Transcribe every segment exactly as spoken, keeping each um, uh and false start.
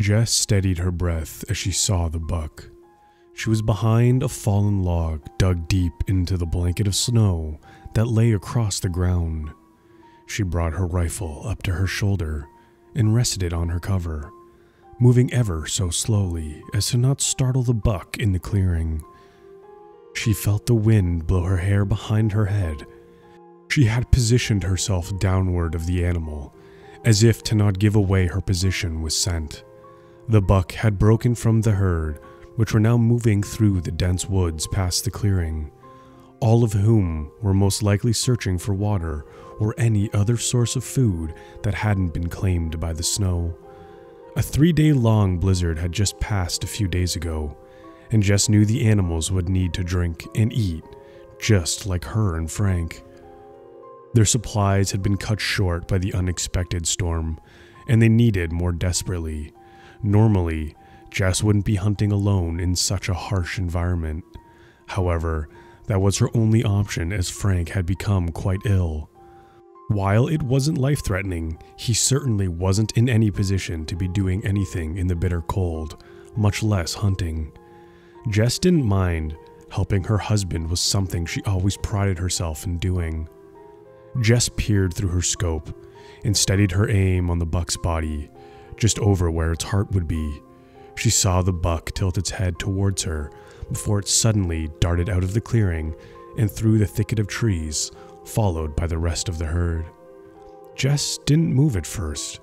Jess steadied her breath as she saw the buck. She was behind a fallen log dug deep into the blanket of snow that lay across the ground. She brought her rifle up to her shoulder and rested it on her cover, moving ever so slowly as to not startle the buck in the clearing. She felt the wind blow her hair behind her head. She had positioned herself downward of the animal, as if to not give away her position with scent. The buck had broken from the herd, which were now moving through the dense woods past the clearing, all of whom were most likely searching for water or any other source of food that hadn't been claimed by the snow. A three-day-long blizzard had just passed a few days ago, and Jess knew the animals would need to drink and eat, just like her and Frank. Their supplies had been cut short by the unexpected storm, and they needed more desperately. Normally, Jess wouldn't be hunting alone in such a harsh environment. However, that was her only option as Frank had become quite ill. While it wasn't life-threatening, he certainly wasn't in any position to be doing anything in the bitter cold, much less hunting. Jess didn't mind. Helping her husband was something she always prided herself in doing. Jess peered through her scope and steadied her aim on the buck's body, just over where its heart would be. She saw the buck tilt its head towards her before it suddenly darted out of the clearing and through the thicket of trees, followed by the rest of the herd. Jess didn't move at first,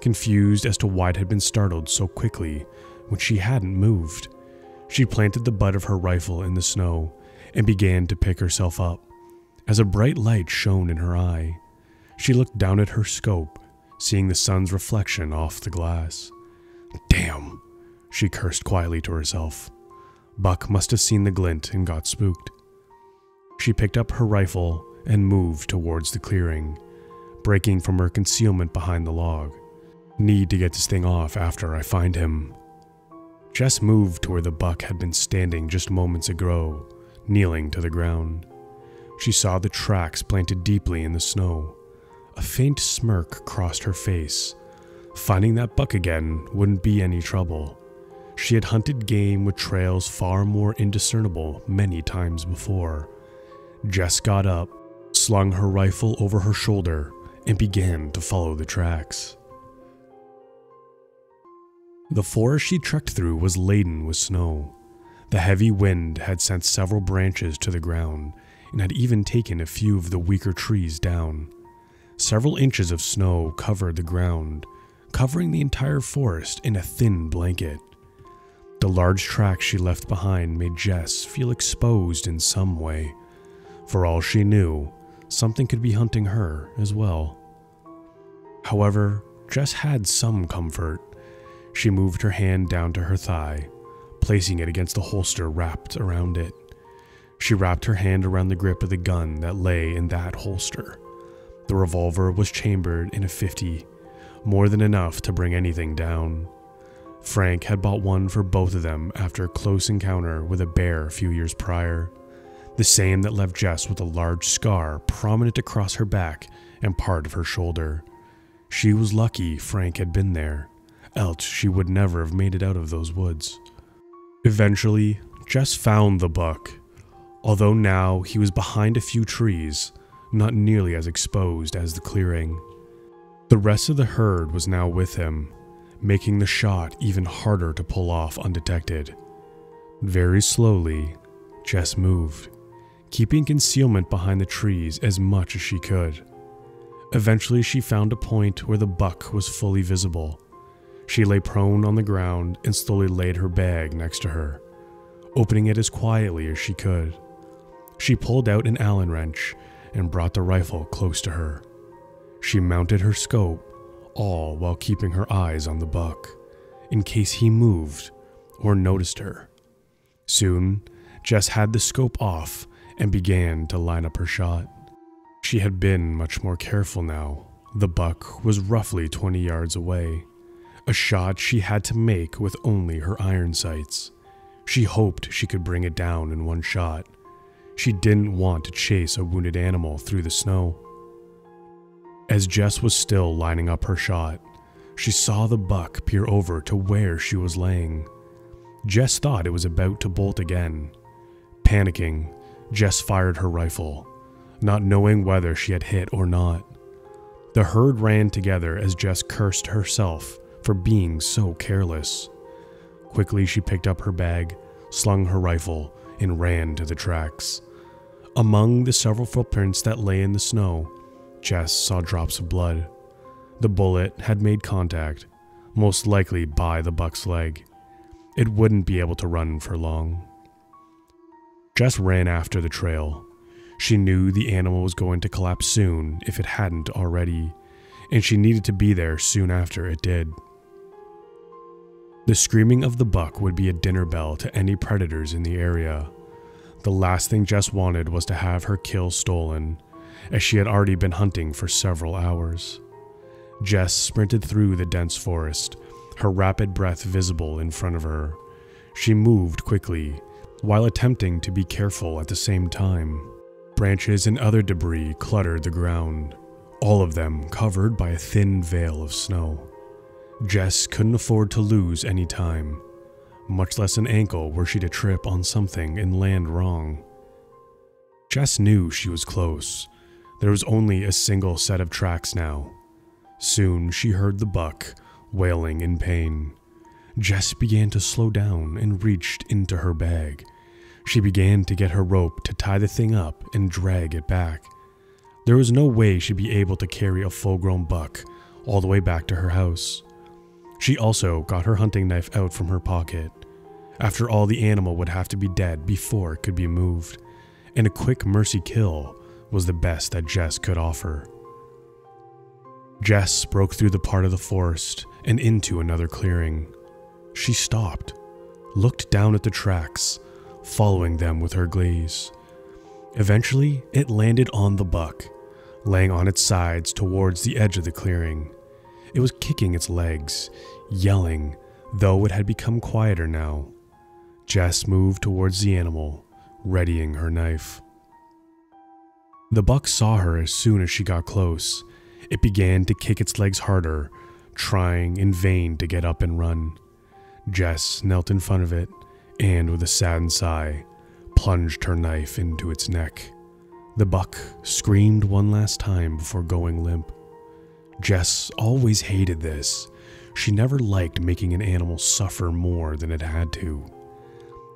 confused as to why it had been startled so quickly when she hadn't moved. She planted the butt of her rifle in the snow and began to pick herself up as a bright light shone in her eye. She looked down at her scope, seeing the sun's reflection off the glass. "Damn," she cursed quietly to herself. Buck must have seen the glint and got spooked. She picked up her rifle and moved towards the clearing, breaking from her concealment behind the log. "Need to get this thing off after I find him." Jess moved to where the buck had been standing just moments ago, kneeling to the ground. She saw the tracks planted deeply in the snow. A faint smirk crossed her face. Finding that buck again wouldn't be any trouble. She had hunted game with trails far more indiscernible many times before. Jess got up, slung her rifle over her shoulder, and began to follow the tracks. The forest she trekked through was laden with snow. The heavy wind had sent several branches to the ground and had even taken a few of the weaker trees down. Several inches of snow covered the ground, covering the entire forest in a thin blanket. The large tracks she left behind made Jess feel exposed in some way. For all she knew, something could be hunting her as well. However, Jess had some comfort. She moved her hand down to her thigh, placing it against the holster wrapped around it. She wrapped her hand around the grip of the gun that lay in that holster. The revolver was chambered in a fifty, more than enough to bring anything down. Frank had bought one for both of them after a close encounter with a bear a few years prior. The same that left Jess with a large scar prominent across her back and part of her shoulder. She was lucky Frank had been there, else she would never have made it out of those woods. Eventually, Jess found the buck, although now he was behind a few trees, not nearly as exposed as the clearing. The rest of the herd was now with him, making the shot even harder to pull off undetected. Very slowly, Jess moved, keeping concealment behind the trees as much as she could. Eventually, she found a point where the buck was fully visible. She lay prone on the ground and slowly laid her bag next to her, opening it as quietly as she could. She pulled out an Allen wrench and brought the rifle close to her. She mounted her scope, all while keeping her eyes on the buck, in case he moved or noticed her. Soon, Jess had the scope off and began to line up her shot. She had been much more careful now. The buck was roughly twenty yards away, a shot she had to make with only her iron sights. She hoped she could bring it down in one shot. She didn't want to chase a wounded animal through the snow. As Jess was still lining up her shot, She saw the buck peer over to where she was laying. Jess thought it was about to bolt again. Panicking, Jess fired her rifle, not knowing whether she had hit or not. The herd ran together as Jess cursed herself for being so careless. Quickly, she picked up her bag, slung her rifle, and ran to the tracks. Among the several footprints that lay in the snow, Jess saw drops of blood. The bullet had made contact, most likely by the buck's leg. It wouldn't be able to run for long. Jess ran after the trail. She knew the animal was going to collapse soon if it hadn't already, and she needed to be there soon after it did. The screaming of the buck would be a dinner bell to any predators in the area. The last thing Jess wanted was to have her kill stolen, as she had already been hunting for several hours. Jess sprinted through the dense forest, her rapid breath visible in front of her. She moved quickly, while attempting to be careful at the same time. Branches and other debris cluttered the ground, all of them covered by a thin veil of snow. Jess couldn't afford to lose any time, much less an ankle were she to trip on something and land wrong. Jess knew she was close. There was only a single set of tracks now. Soon she heard the buck wailing in pain. Jess began to slow down and reached into her bag. She began to get her rope to tie the thing up and drag it back. There was no way she'd be able to carry a full-grown buck all the way back to her house. She also got her hunting knife out from her pocket. After all, the animal would have to be dead before it could be moved, and a quick mercy kill was the best that Jess could offer. Jess broke through the part of the forest and into another clearing. She stopped, looked down at the tracks, following them with her gaze. Eventually, it landed on the buck, laying on its sides towards the edge of the clearing. It was kicking its legs, yelling, though it had become quieter now. Jess moved towards the animal, readying her knife. The buck saw her as soon as she got close. It began to kick its legs harder, trying in vain to get up and run. Jess knelt in front of it, and with a saddened sigh, plunged her knife into its neck. The buck screamed one last time before going limp. Jess always hated this. She never liked making an animal suffer more than it had to.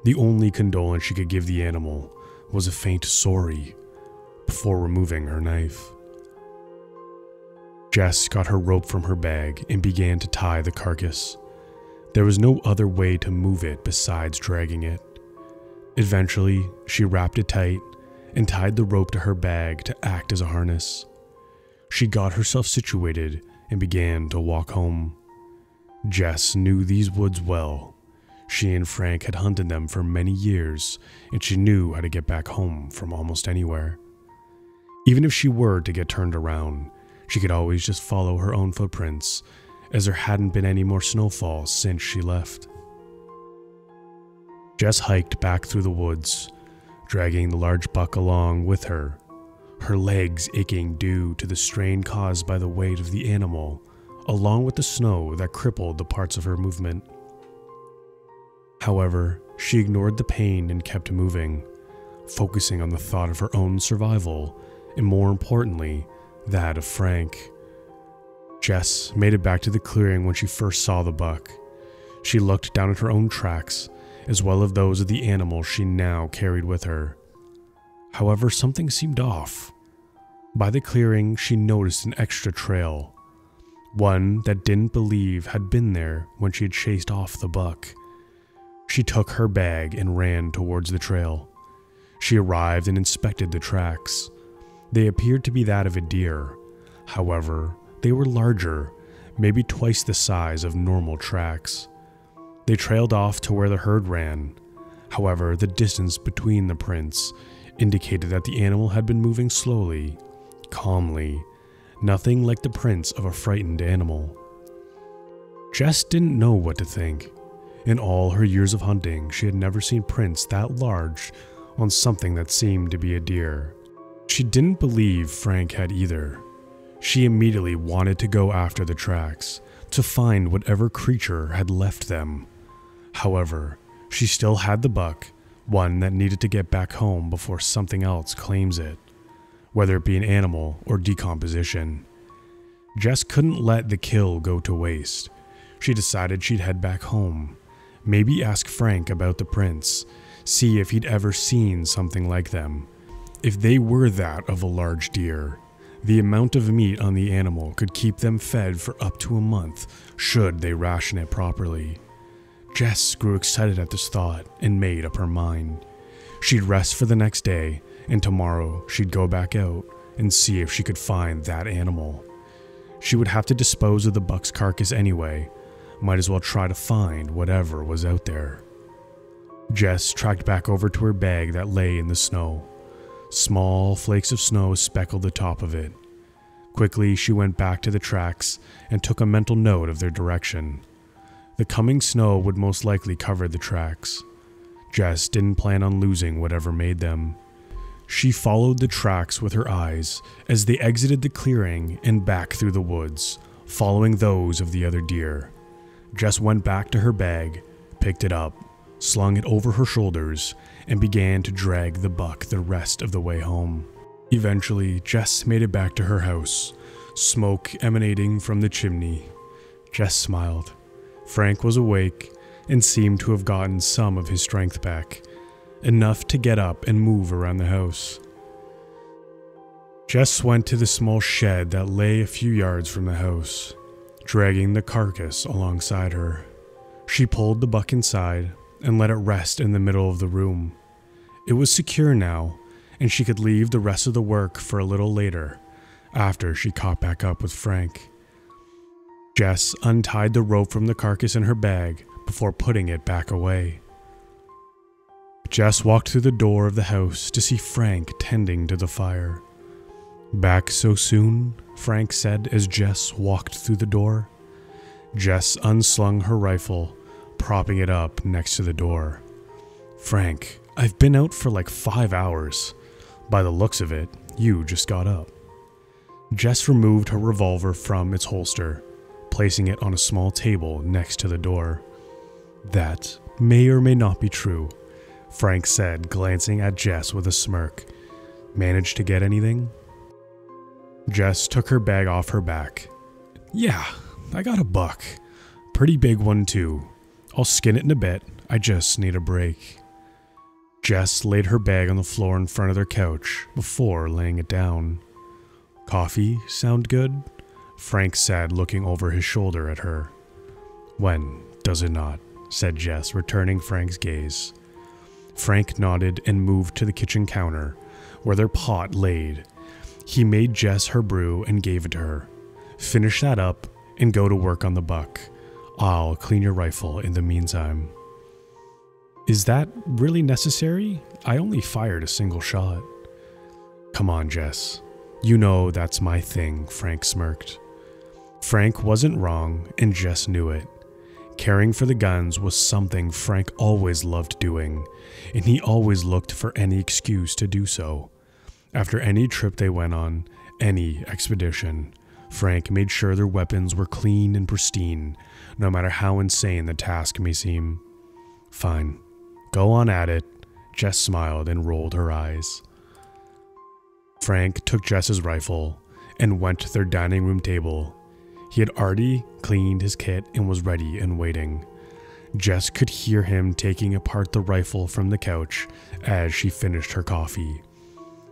The only condolence she could give the animal was a faint sorry before removing her knife. Jess got her rope from her bag and began to tie the carcass. There was no other way to move it besides dragging it. Eventually, she wrapped it tight and tied the rope to her bag to act as a harness. She got herself situated and began to walk home. Jess knew these woods well. She and Frank had hunted them for many years, and she knew how to get back home from almost anywhere. Even if she were to get turned around, she could always just follow her own footprints, as there hadn't been any more snowfall since she left. Jess hiked back through the woods, dragging the large buck along with her, her legs aching due to the strain caused by the weight of the animal, along with the snow that crippled the parts of her movement. However, she ignored the pain and kept moving, focusing on the thought of her own survival, and more importantly, that of Frank. Jess made it back to the clearing when she first saw the buck. She looked down at her own tracks, as well as those of the animal she now carried with her. However, something seemed off. By the clearing, she noticed an extra trail, one that didn't believe had been there when she had chased off the buck. She took her bag and ran towards the trail. She arrived and inspected the tracks. They appeared to be that of a deer. However, they were larger, maybe twice the size of normal tracks. They trailed off to where the herd ran. However, the distance between the prints indicated that the animal had been moving slowly, calmly, nothing like the prints of a frightened animal. Jess didn't know what to think. In all her years of hunting, she had never seen prints that large on something that seemed to be a deer. She didn't believe Frank had either. She immediately wanted to go after the tracks, to find whatever creature had left them. However, she still had the buck, one that needed to get back home before something else claims it, whether it be an animal or decomposition. Jess couldn't let the kill go to waste. She decided she'd head back home, maybe ask Frank about the prints, see if he'd ever seen something like them. If they were that of a large deer, the amount of meat on the animal could keep them fed for up to a month, should they ration it properly. Jess grew excited at this thought and made up her mind. She'd rest for the next day, and tomorrow she'd go back out and see if she could find that animal. She would have to dispose of the buck's carcass anyway. Might as well try to find whatever was out there. Jess tracked back over to her bag that lay in the snow. Small flakes of snow speckled the top of it. Quickly, she went back to the tracks and took a mental note of their direction. The coming snow would most likely cover the tracks. Jess didn't plan on losing whatever made them. She followed the tracks with her eyes as they exited the clearing and back through the woods, following those of the other deer. Jess went back to her bag, picked it up, slung it over her shoulders, and began to drag the buck the rest of the way home. Eventually, Jess made it back to her house, smoke emanating from the chimney. Jess smiled. Frank was awake and seemed to have gotten some of his strength back, enough to get up and move around the house. Jess went to the small shed that lay a few yards from the house, dragging the carcass alongside her. She pulled the buck inside and let it rest in the middle of the room. It was secure now, and she could leave the rest of the work for a little later, after she caught back up with Frank. Jess untied the rope from the carcass in her bag before putting it back away. Jess walked through the door of the house to see Frank tending to the fire. "Back so soon?" Frank said as Jess walked through the door. Jess unslung her rifle, propping it up next to the door. "Frank, I've been out for like five hours. By the looks of it, you just got up." Jess removed her revolver from its holster, placing it on a small table next to the door. "That may or may not be true," Frank said, glancing at Jess with a smirk. "Managed to get anything?" Jess took her bag off her back. "Yeah, I got a buck. Pretty big one too. I'll skin it in a bit. I just need a break." Jess laid her bag on the floor in front of their couch before laying it down. "Coffee sound good?" Frank said, looking over his shoulder at her. "When does it not?" said Jess, returning Frank's gaze. Frank nodded and moved to the kitchen counter, where their pot laid. He made Jess her brew and gave it to her. "Finish that up and go to work on the buck. I'll clean your rifle in the meantime." "Is that really necessary? I only fired a single shot." "Come on, Jess. You know that's my thing," Frank smirked. Frank wasn't wrong, and Jess knew it. Caring for the guns was something Frank always loved doing, and he always looked for any excuse to do so. After any trip they went on, any expedition, Frank made sure their weapons were clean and pristine, no matter how insane the task may seem. "Fine, go on at it," Jess smiled and rolled her eyes. Frank took Jess's rifle and went to their dining room table. He had already cleaned his kit and was ready and waiting. Jess could hear him taking apart the rifle from the couch as she finished her coffee.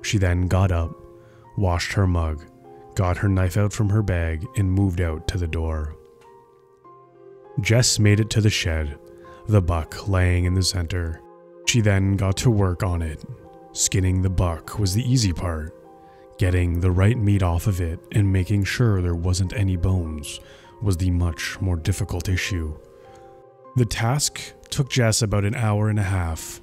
She then got up, washed her mug, got her knife out from her bag, and moved out to the door. Jess made it to the shed, the buck laying in the center. She then got to work on it. Skinning the buck was the easy part. Getting the right meat off of it and making sure there wasn't any bones was the much more difficult issue. The task took Jess about an hour and a half.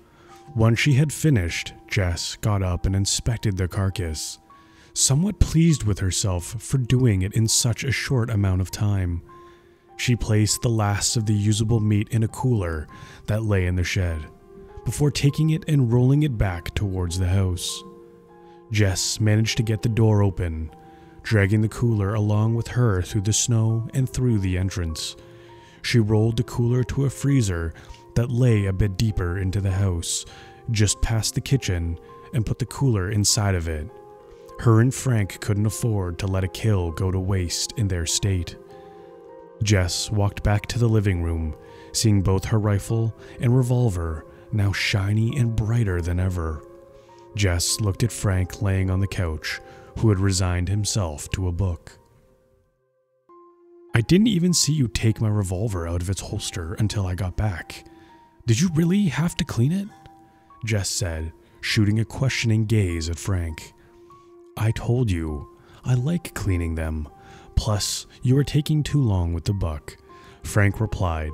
Once she had finished, Jess got up and inspected the carcass, somewhat pleased with herself for doing it in such a short amount of time. She placed the last of the usable meat in a cooler that lay in the shed, before taking it and rolling it back towards the house. Jess managed to get the door open, dragging the cooler along with her through the snow and through the entrance. She rolled the cooler to a freezer that lay a bit deeper into the house, just past the kitchen, and put the cooler inside of it. Her and Frank couldn't afford to let a kill go to waste in their state. Jess walked back to the living room, seeing both her rifle and revolver now shiny and brighter than ever. Jess looked at Frank laying on the couch, who had resigned himself to a book. "I didn't even see you take my revolver out of its holster until I got back. Did you really have to clean it?" Jess said, shooting a questioning gaze at Frank. "I told you, I like cleaning them. Plus, you are taking too long with the buck," Frank replied,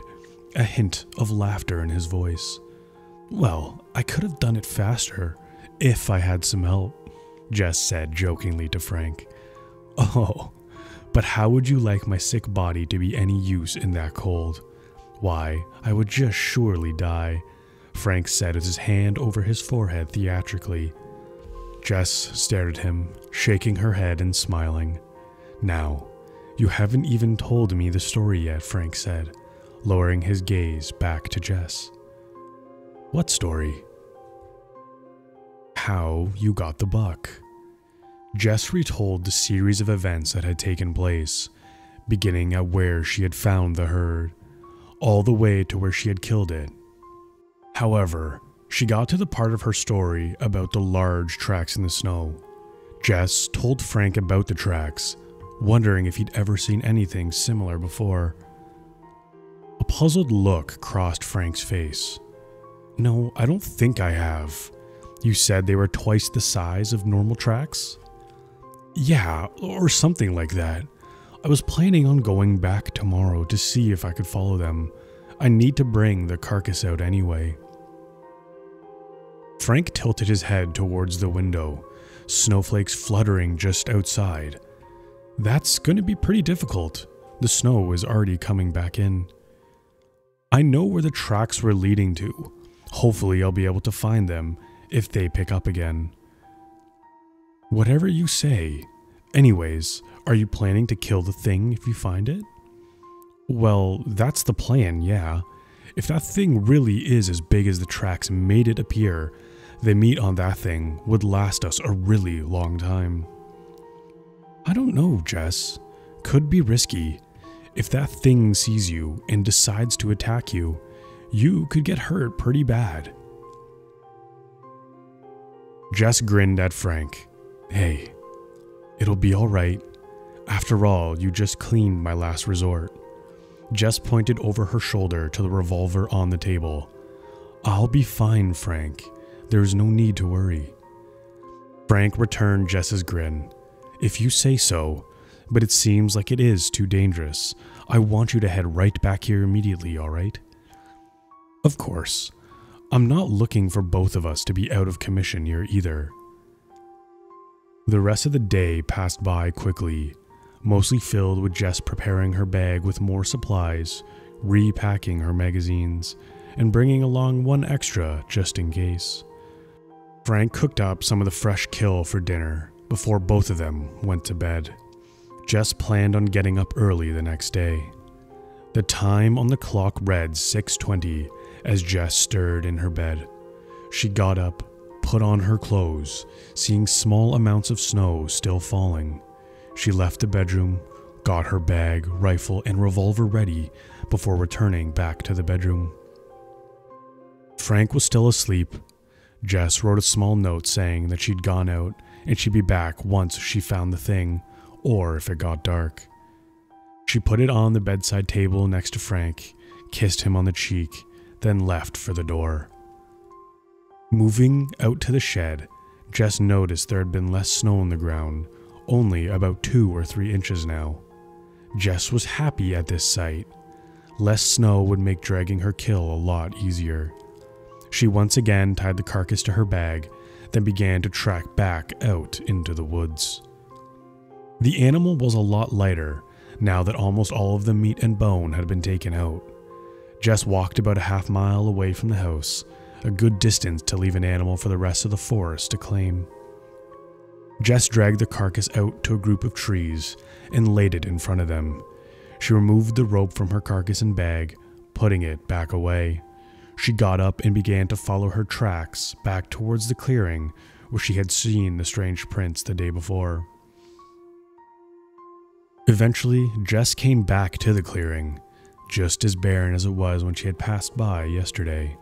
a hint of laughter in his voice. "Well, I could have done it faster, if I had some help," Jess said jokingly to Frank. "Oh, but how would you like my sick body to be any use in that cold? Why, I would just surely die," Frank said as his hand over his forehead theatrically. Jess stared at him, shaking her head and smiling. "Now, you haven't even told me the story yet," Frank said, lowering his gaze back to Jess. "What story?" "How you got the buck." Jess retold the series of events that had taken place, beginning at where she had found the herd, all the way to where she had killed it. However, she got to the part of her story about the large tracks in the snow. Jess told Frank about the tracks, wondering if he'd ever seen anything similar before. A puzzled look crossed Frank's face. "No, I don't think I have. You said they were twice the size of normal tracks?" "Yeah, or something like that. I was planning on going back tomorrow to see if I could follow them. I need to bring the carcass out anyway." Frank tilted his head towards the window, snowflakes fluttering just outside. "That's going to be pretty difficult. The snow is already coming back in. I know where the tracks were leading to. Hopefully I'll be able to find them if they pick up again." "Whatever you say. Anyways, are you planning to kill the thing if you find it?" "Well, that's the plan, yeah. If that thing really is as big as the tracks made it appear, the meat on that thing would last us a really long time." "I don't know, Jess. Could be risky. If that thing sees you and decides to attack you, you could get hurt pretty bad." Jess grinned at Frank. "Hey, it'll be alright. After all, you just cleaned my last resort." Jess pointed over her shoulder to the revolver on the table. "I'll be fine, Frank. There's no need to worry." Frank returned Jess's grin. "If you say so, but it seems like it is too dangerous. I want you to head right back here immediately, alright?" "Of course. I'm not looking for both of us to be out of commission here either." The rest of the day passed by quickly, mostly filled with Jess preparing her bag with more supplies, repacking her magazines, and bringing along one extra just in case. Frank cooked up some of the fresh kill for dinner before both of them went to bed. Jess planned on getting up early the next day. The time on the clock read six twenty as Jess stirred in her bed. She got up, put on her clothes, seeing small amounts of snow still falling. She left the bedroom, got her bag, rifle, and revolver ready before returning back to the bedroom. Frank was still asleep. Jess wrote a small note saying that she'd gone out and she'd be back once she found the thing, or if it got dark. She put it on the bedside table next to Frank, kissed him on the cheek, then left for the door. Moving out to the shed, Jess noticed there had been less snow on the ground, only about two or three inches now. Jess was happy at this sight. Less snow would make dragging her kill a lot easier. She once again tied the carcass to her bag, then began to track back out into the woods. The animal was a lot lighter, now that almost all of the meat and bone had been taken out. Jess walked about a half mile away from the house, a good distance to leave an animal for the rest of the forest to claim. Jess dragged the carcass out to a group of trees and laid it in front of them. She removed the rope from her carcass and bag, putting it back away. She got up and began to follow her tracks back towards the clearing where she had seen the strange prints the day before. Eventually, Jess came back to the clearing, just as barren as it was when she had passed by yesterday.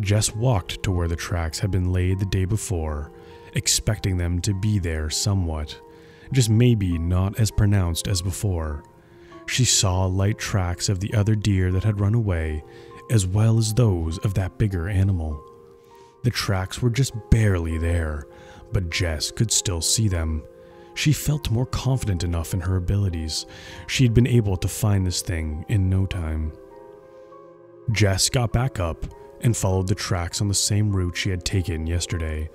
Jess walked to where the tracks had been laid the day before, expecting them to be there somewhat, just maybe not as pronounced as before. She saw light tracks of the other deer that had run away, as well as those of that bigger animal. The tracks were just barely there, but Jess could still see them. She felt more confident enough in her abilities. She had been able to find this thing in no time. Jess got back up and followed the tracks on the same route she had taken yesterday.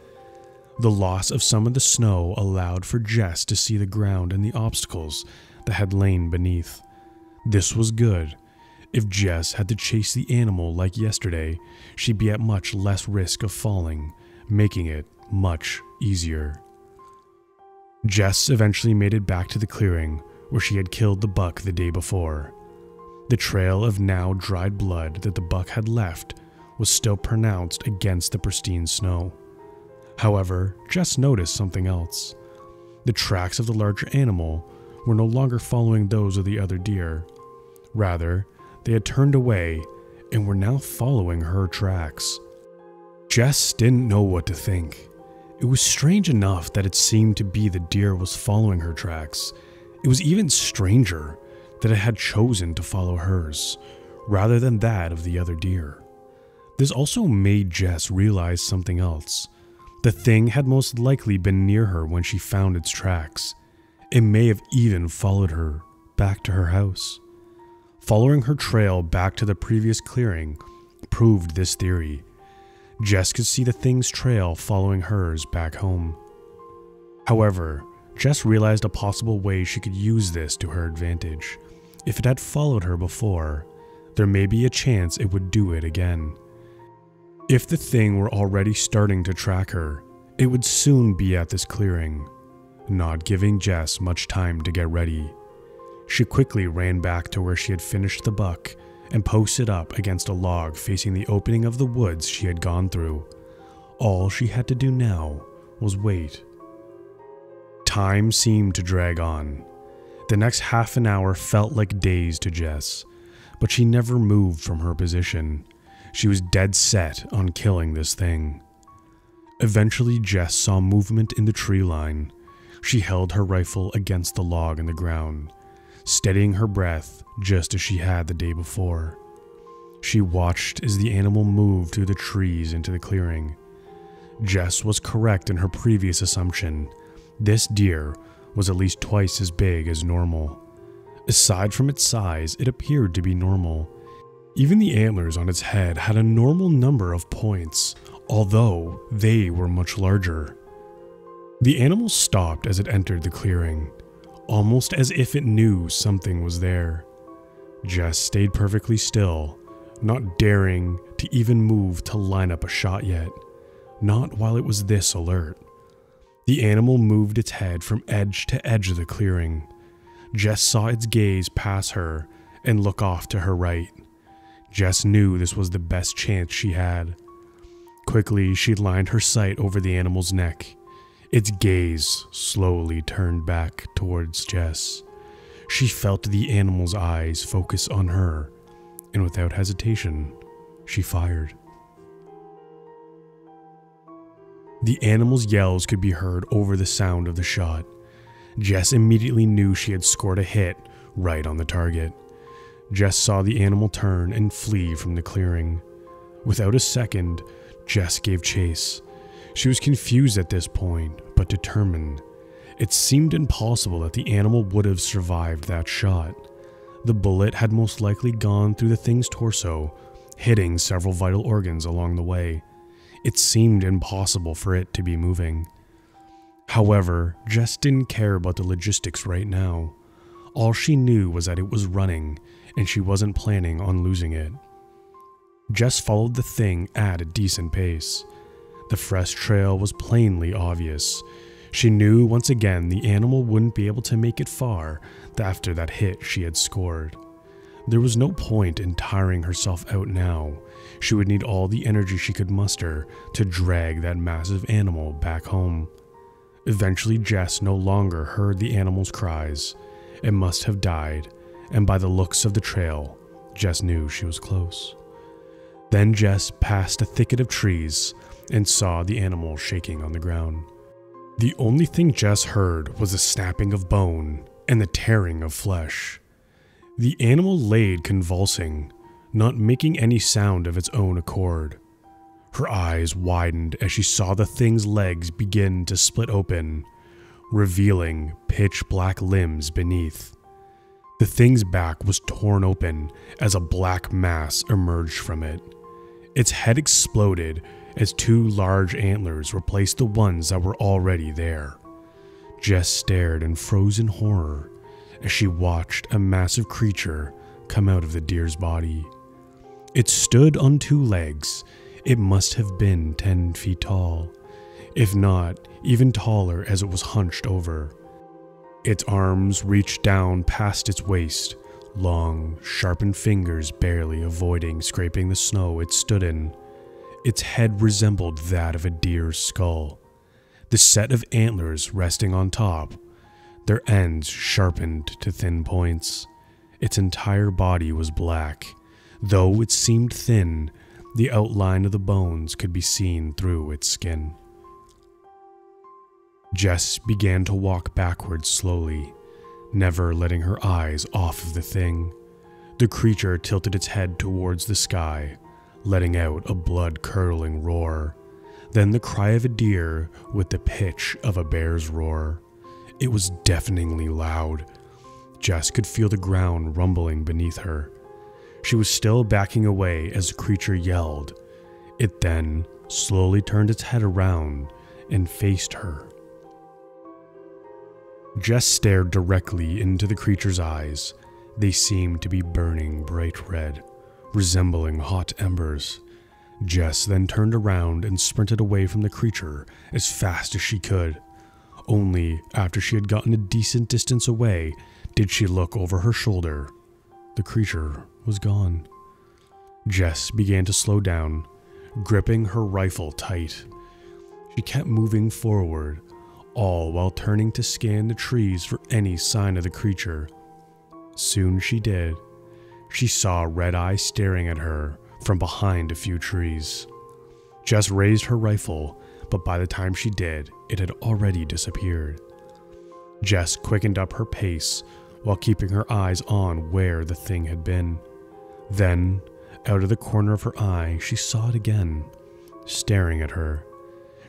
The loss of some of the snow allowed for Jess to see the ground and the obstacles that had lain beneath. This was good. If Jess had to chase the animal like yesterday, she'd be at much less risk of falling, making it much easier. Jess eventually made it back to the clearing where she had killed the buck the day before. The trail of now dried blood that the buck had left was still pronounced against the pristine snow. However, Jess noticed something else. The tracks of the larger animal were no longer following those of the other deer. Rather, they had turned away and were now following her tracks. Jess didn't know what to think. It was strange enough that it seemed to be the deer was following her tracks. It was even stranger that it had chosen to follow hers, rather than that of the other deer. This also made Jess realize something else. The thing had most likely been near her when she found its tracks. It may have even followed her back to her house. Following her trail back to the previous clearing proved this theory. Jess could see the thing's trail following hers back home. However, Jess realized a possible way she could use this to her advantage. If it had followed her before, there may be a chance it would do it again. If the thing were already starting to track her, it would soon be at this clearing, not giving Jess much time to get ready. She quickly ran back to where she had finished the buck and posted up against a log facing the opening of the woods she had gone through. All she had to do now was wait. Time seemed to drag on. The next half an hour felt like days to Jess, but she never moved from her position. She was dead set on killing this thing. Eventually, Jess saw movement in the tree line. She held her rifle against the log in the ground, steadying her breath just as she had the day before. She watched as the animal moved through the trees into the clearing. Jess was correct in her previous assumption. This deer was at least twice as big as normal. Aside from its size, it appeared to be normal. Even the antlers on its head had a normal number of points, although they were much larger. The animal stopped as it entered the clearing, almost as if it knew something was there. Jess stayed perfectly still, not daring to even move to line up a shot yet, not while it was this alert. The animal moved its head from edge to edge of the clearing. Jess saw its gaze pass her and look off to her right. Jess knew this was the best chance she had. Quickly, she lined her sight over the animal's neck. Its gaze slowly turned back towards Jess. She felt the animal's eyes focus on her, and without hesitation, she fired. The animal's yells could be heard over the sound of the shot. Jess immediately knew she had scored a hit right on the target. Jess saw the animal turn and flee from the clearing. Without a second, Jess gave chase. She was confused at this point, but determined. It seemed impossible that the animal would have survived that shot. The bullet had most likely gone through the thing's torso, hitting several vital organs along the way. It seemed impossible for it to be moving. However, Jess didn't care about the logistics right now. All she knew was that it was running, and she wasn't planning on losing it. Jess followed the thing at a decent pace. The fresh trail was plainly obvious. She knew once again the animal wouldn't be able to make it far after that hit she had scored. There was no point in tiring herself out now. She would need all the energy she could muster to drag that massive animal back home. Eventually, Jess no longer heard the animal's cries. It must have died, and by the looks of the trail, Jess knew she was close. Then Jess passed a thicket of trees and saw the animal shaking on the ground. The only thing Jess heard was the snapping of bone and the tearing of flesh. The animal laid convulsing, not making any sound of its own accord. Her eyes widened as she saw the thing's legs begin to split open, revealing pitch-black limbs beneath. The thing's back was torn open as a black mass emerged from it. Its head exploded as two large antlers replaced the ones that were already there. Jess stared in frozen horror as she watched a massive creature come out of the deer's body. It stood on two legs. It must have been ten feet tall, if not even taller, as it was hunched over. Its arms reached down past its waist, long, sharpened fingers barely avoiding scraping the snow it stood in. Its head resembled that of a deer's skull, the set of antlers resting on top, their ends sharpened to thin points. Its entire body was black. Though it seemed thin, the outline of the bones could be seen through its skin. Jess began to walk backwards slowly, never letting her eyes off of the thing. The creature tilted its head towards the sky, letting out a blood-curdling roar, then the cry of a deer with the pitch of a bear's roar. It was deafeningly loud. Jess could feel the ground rumbling beneath her. She was still backing away as the creature yelled. It then slowly turned its head around and faced her. Jess stared directly into the creature's eyes. They seemed to be burning bright red, resembling hot embers. Jess then turned around and sprinted away from the creature as fast as she could. Only after she had gotten a decent distance away did she look over her shoulder. The creature was gone. Jess began to slow down, gripping her rifle tight. She kept moving forward, all while turning to scan the trees for any sign of the creature. Soon she did. She saw Red Eye staring at her from behind a few trees. Jess raised her rifle, but by the time she did, it had already disappeared. Jess quickened up her pace while keeping her eyes on where the thing had been. Then, out of the corner of her eye, she saw it again, staring at her.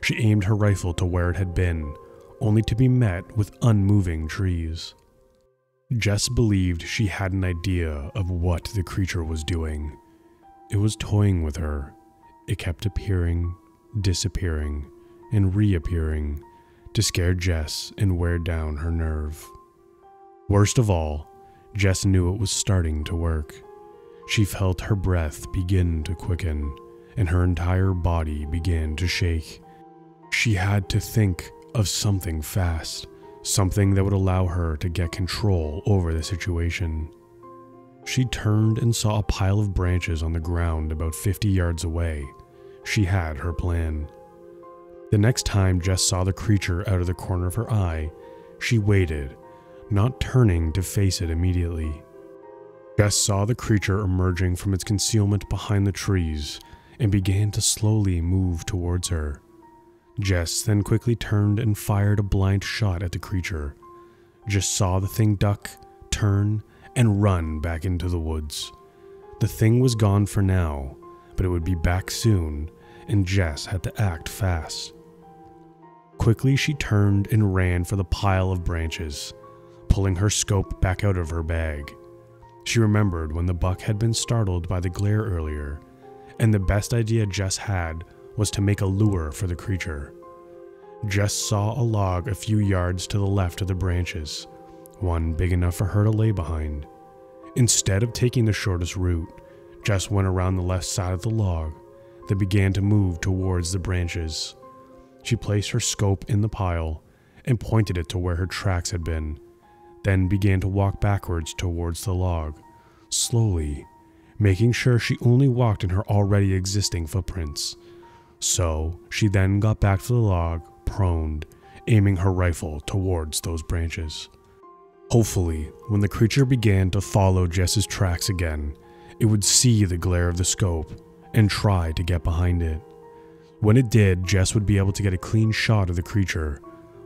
She aimed her rifle to where it had been, only to be met with unmoving trees. Jess believed she had an idea of what the creature was doing. It was toying with her. It kept appearing, disappearing, and reappearing to scare Jess and wear down her nerve. Worst of all, Jess knew it was starting to work. She felt her breath begin to quicken, and her entire body began to shake. She had to think of something fast, something that would allow her to get control over the situation. She turned and saw a pile of branches on the ground about fifty yards away. She had her plan. The next time Jess saw the creature out of the corner of her eye, she waited, not turning to face it immediately. Jess saw the creature emerging from its concealment behind the trees and began to slowly move towards her. Jess then quickly turned and fired a blind shot at the creature. Jess saw the thing duck, turn, and run back into the woods. The thing was gone for now, but it would be back soon, and Jess had to act fast. Quickly, she turned and ran for the pile of branches, pulling her scope back out of her bag. She remembered when the buck had been startled by the glare earlier, and the best idea Jess had was to make a lure for the creature. Jess saw a log a few yards to the left of the branches, one big enough for her to lay behind. Instead of taking the shortest route, Jess went around the left side of the log that began to move towards the branches. She placed her scope in the pile and pointed it to where her tracks had been, then began to walk backwards towards the log, slowly, making sure she only walked in her already existing footprints. So she then got back to the log, prone, aiming her rifle towards those branches. Hopefully, when the creature began to follow Jess's tracks again, it would see the glare of the scope and try to get behind it. When it did, Jess would be able to get a clean shot of the creature,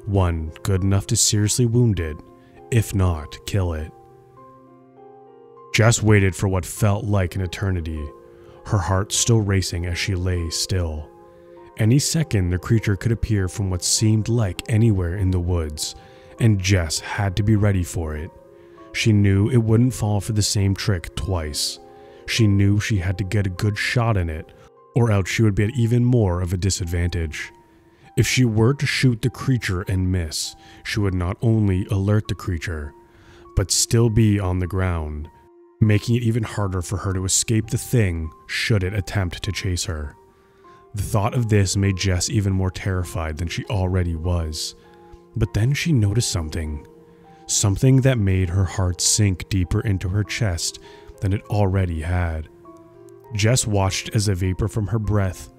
one good enough to seriously wound it, if not kill it. Jess waited for what felt like an eternity, her heart still racing as she lay still. Any second, the creature could appear from what seemed like anywhere in the woods, and Jess had to be ready for it. She knew it wouldn't fall for the same trick twice. She knew she had to get a good shot in it, or else she would be at even more of a disadvantage. If she were to shoot the creature and miss, she would not only alert the creature, but still be on the ground, making it even harder for her to escape the thing should it attempt to chase her. The thought of this made Jess even more terrified than she already was. But then she noticed something. Something that made her heart sink deeper into her chest than it already had. Jess watched as the vapor from her breath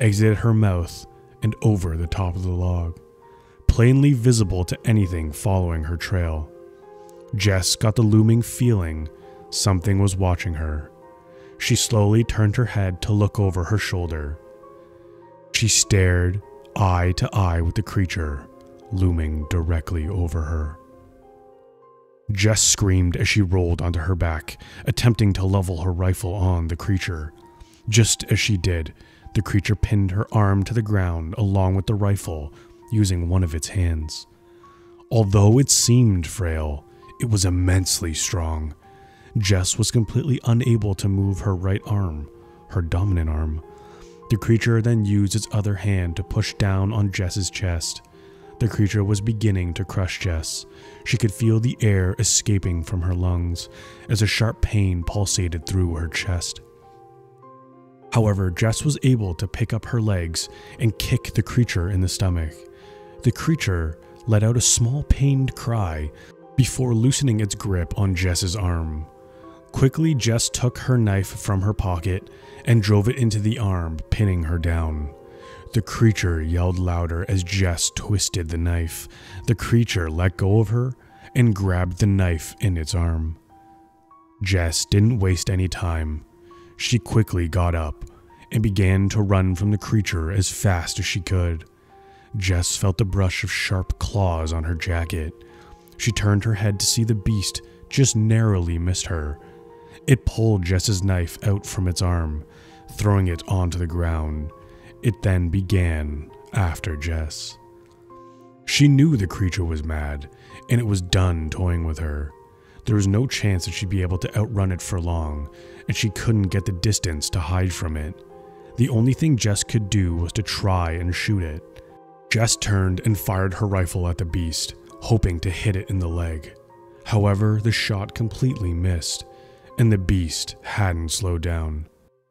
exited her mouth and over the top of the log, plainly visible to anything following her trail. Jess got the looming feeling something was watching her. She slowly turned her head to look over her shoulder. She stared eye to eye with the creature looming directly over her. Jess screamed as she rolled onto her back, attempting to level her rifle on the creature. Just as she did, the creature pinned her arm to the ground along with the rifle, using one of its hands. Although it seemed frail, it was immensely strong. Jess was completely unable to move her right arm, her dominant arm. The creature then used its other hand to push down on Jess's chest. The creature was beginning to crush Jess. She could feel the air escaping from her lungs as a sharp pain pulsated through her chest. However, Jess was able to pick up her legs and kick the creature in the stomach. The creature let out a small pained cry before loosening its grip on Jess's arm. Quickly, Jess took her knife from her pocket and drove it into the arm, pinning her down. The creature yelled louder as Jess twisted the knife. The creature let go of her and grabbed the knife in its arm. Jess didn't waste any time. She quickly got up and began to run from the creature as fast as she could. Jess felt the brush of sharp claws on her jacket. She turned her head to see the beast just narrowly missed her. It pulled Jess's knife out from its arm, throwing it onto the ground. It then began after Jess. She knew the creature was mad, and it was done toying with her. There was no chance that she'd be able to outrun it for long, and she couldn't get the distance to hide from it. The only thing Jess could do was to try and shoot it. Jess turned and fired her rifle at the beast, hoping to hit it in the leg. However, the shot completely missed, and the beast hadn't slowed down.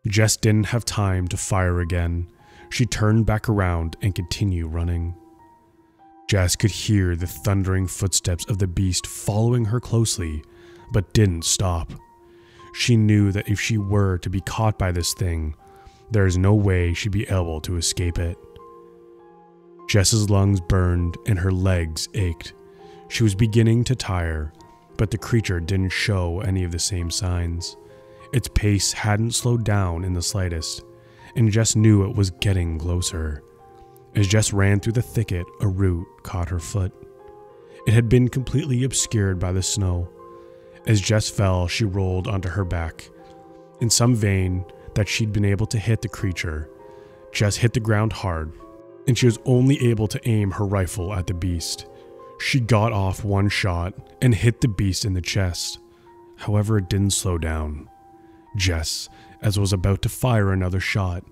Jess didn't have time to fire again. She turned back around and continued running. Jess could hear the thundering footsteps of the beast following her closely, but didn't stop. She knew that if she were to be caught by this thing, there is no way she'd be able to escape it. Jess's lungs burned and her legs ached. She was beginning to tire, but the creature didn't show any of the same signs. Its pace hadn't slowed down in the slightest, and Jess knew it was getting closer. As Jess ran through the thicket, a root caught her foot. It had been completely obscured by the snow. As Jess fell, she rolled onto her back. In some vein that she'd been able to hit the creature, Jess hit the ground hard, and she was only able to aim her rifle at the beast. She got off one shot and hit the beast in the chest. However, it didn't slow down. Jess, as was about to fire another shot,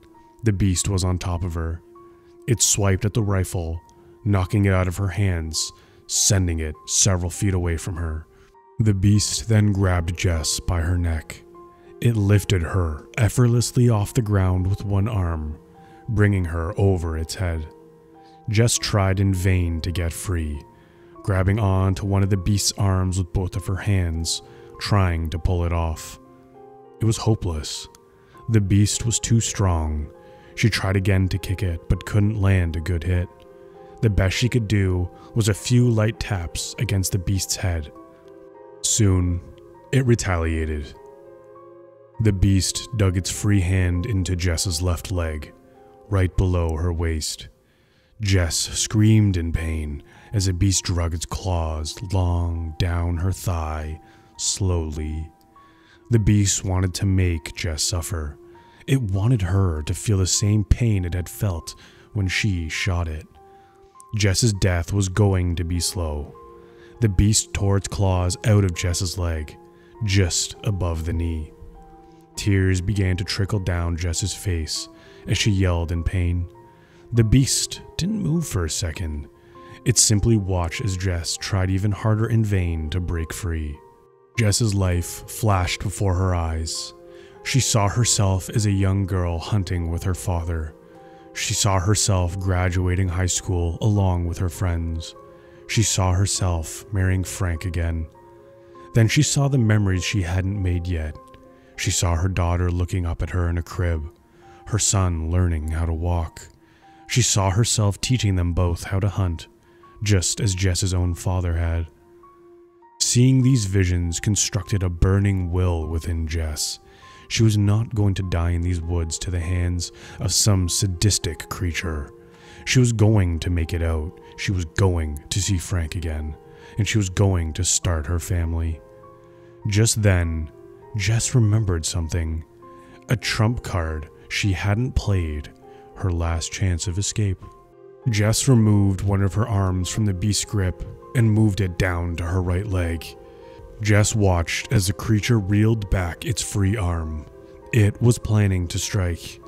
the beast was on top of her. It swiped at the rifle, knocking it out of her hands, sending it several feet away from her. The beast then grabbed Jess by her neck. It lifted her effortlessly off the ground with one arm, bringing her over its head. Jess tried in vain to get free, grabbing on to one of the beast's arms with both of her hands, trying to pull it off. It was hopeless. The beast was too strong. She tried again to kick it, but couldn't land a good hit. The best she could do was a few light taps against the beast's head. Soon, it retaliated. The beast dug its free hand into Jess's left leg, right below her waist. Jess screamed in pain as the beast drug its claws long down her thigh, slowly. The beast wanted to make Jess suffer. It wanted her to feel the same pain it had felt when she shot it. Jess's death was going to be slow. The beast tore its claws out of Jess's leg, just above the knee. Tears began to trickle down Jess's face as she yelled in pain. The beast didn't move for a second. It simply watched as Jess tried even harder in vain to break free. Jess's life flashed before her eyes. She saw herself as a young girl hunting with her father. She saw herself graduating high school along with her friends. She saw herself marrying Frank again. Then she saw the memories she hadn't made yet. She saw her daughter looking up at her in a crib, her son learning how to walk. She saw herself teaching them both how to hunt, just as Jess's own father had. Seeing these visions constructed a burning will within Jess. She was not going to die in these woods to the hands of some sadistic creature. She was going to make it out. She was going to see Frank again, and she was going to start her family. Just then, Jess remembered something. A trump card she hadn't played, her last chance of escape. Jess removed one of her arms from the beast's grip and moved it down to her right leg. Jess watched as the creature reeled back its free arm. It was planning to strike.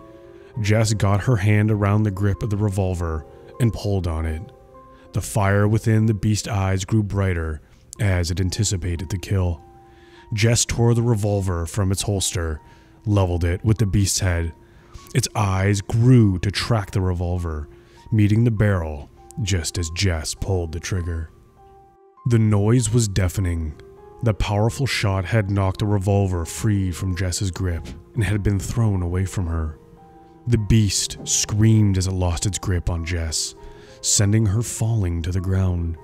Jess got her hand around the grip of the revolver and pulled on it. The fire within the beast's eyes grew brighter as it anticipated the kill. Jess tore the revolver from its holster, leveled it with the beast's head. Its eyes grew to track the revolver, meeting the barrel just as Jess pulled the trigger. The noise was deafening. The powerful shot had knocked the revolver free from Jess's grip and had been thrown away from her. The beast screamed as it lost its grip on Jess, sending her falling to the ground.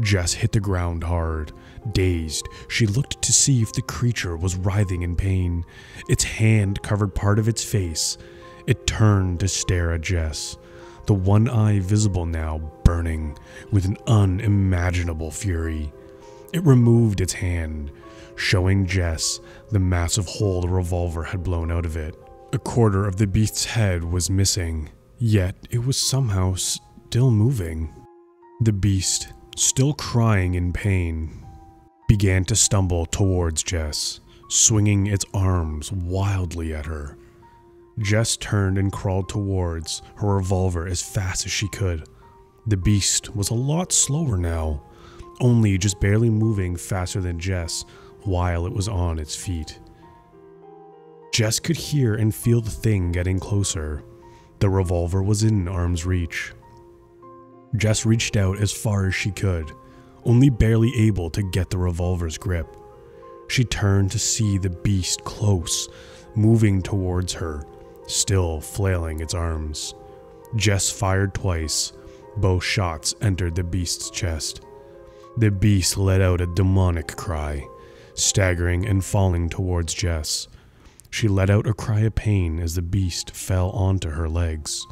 Jess hit the ground hard. Dazed, she looked to see if the creature was writhing in pain. Its hand covered part of its face. It turned to stare at Jess, the one eye visible now burning with an unimaginable fury. It removed its hand, showing Jess the massive hole the revolver had blown out of it. A quarter of the beast's head was missing, yet it was somehow still moving. The beast, still crying in pain, began to stumble towards Jess, swinging its arms wildly at her. Jess turned and crawled towards her revolver as fast as she could. The beast was a lot slower now, only just barely moving faster than Jess while it was on its feet. Jess could hear and feel the thing getting closer. The revolver was in arm's reach. Jess reached out as far as she could, only barely able to get the revolver's grip. She turned to see the beast close, moving towards her, still flailing its arms. Jess fired twice. Both shots entered the beast's chest. The beast let out a demonic cry, staggering and falling towards Jess. She let out a cry of pain as the beast fell onto her legs.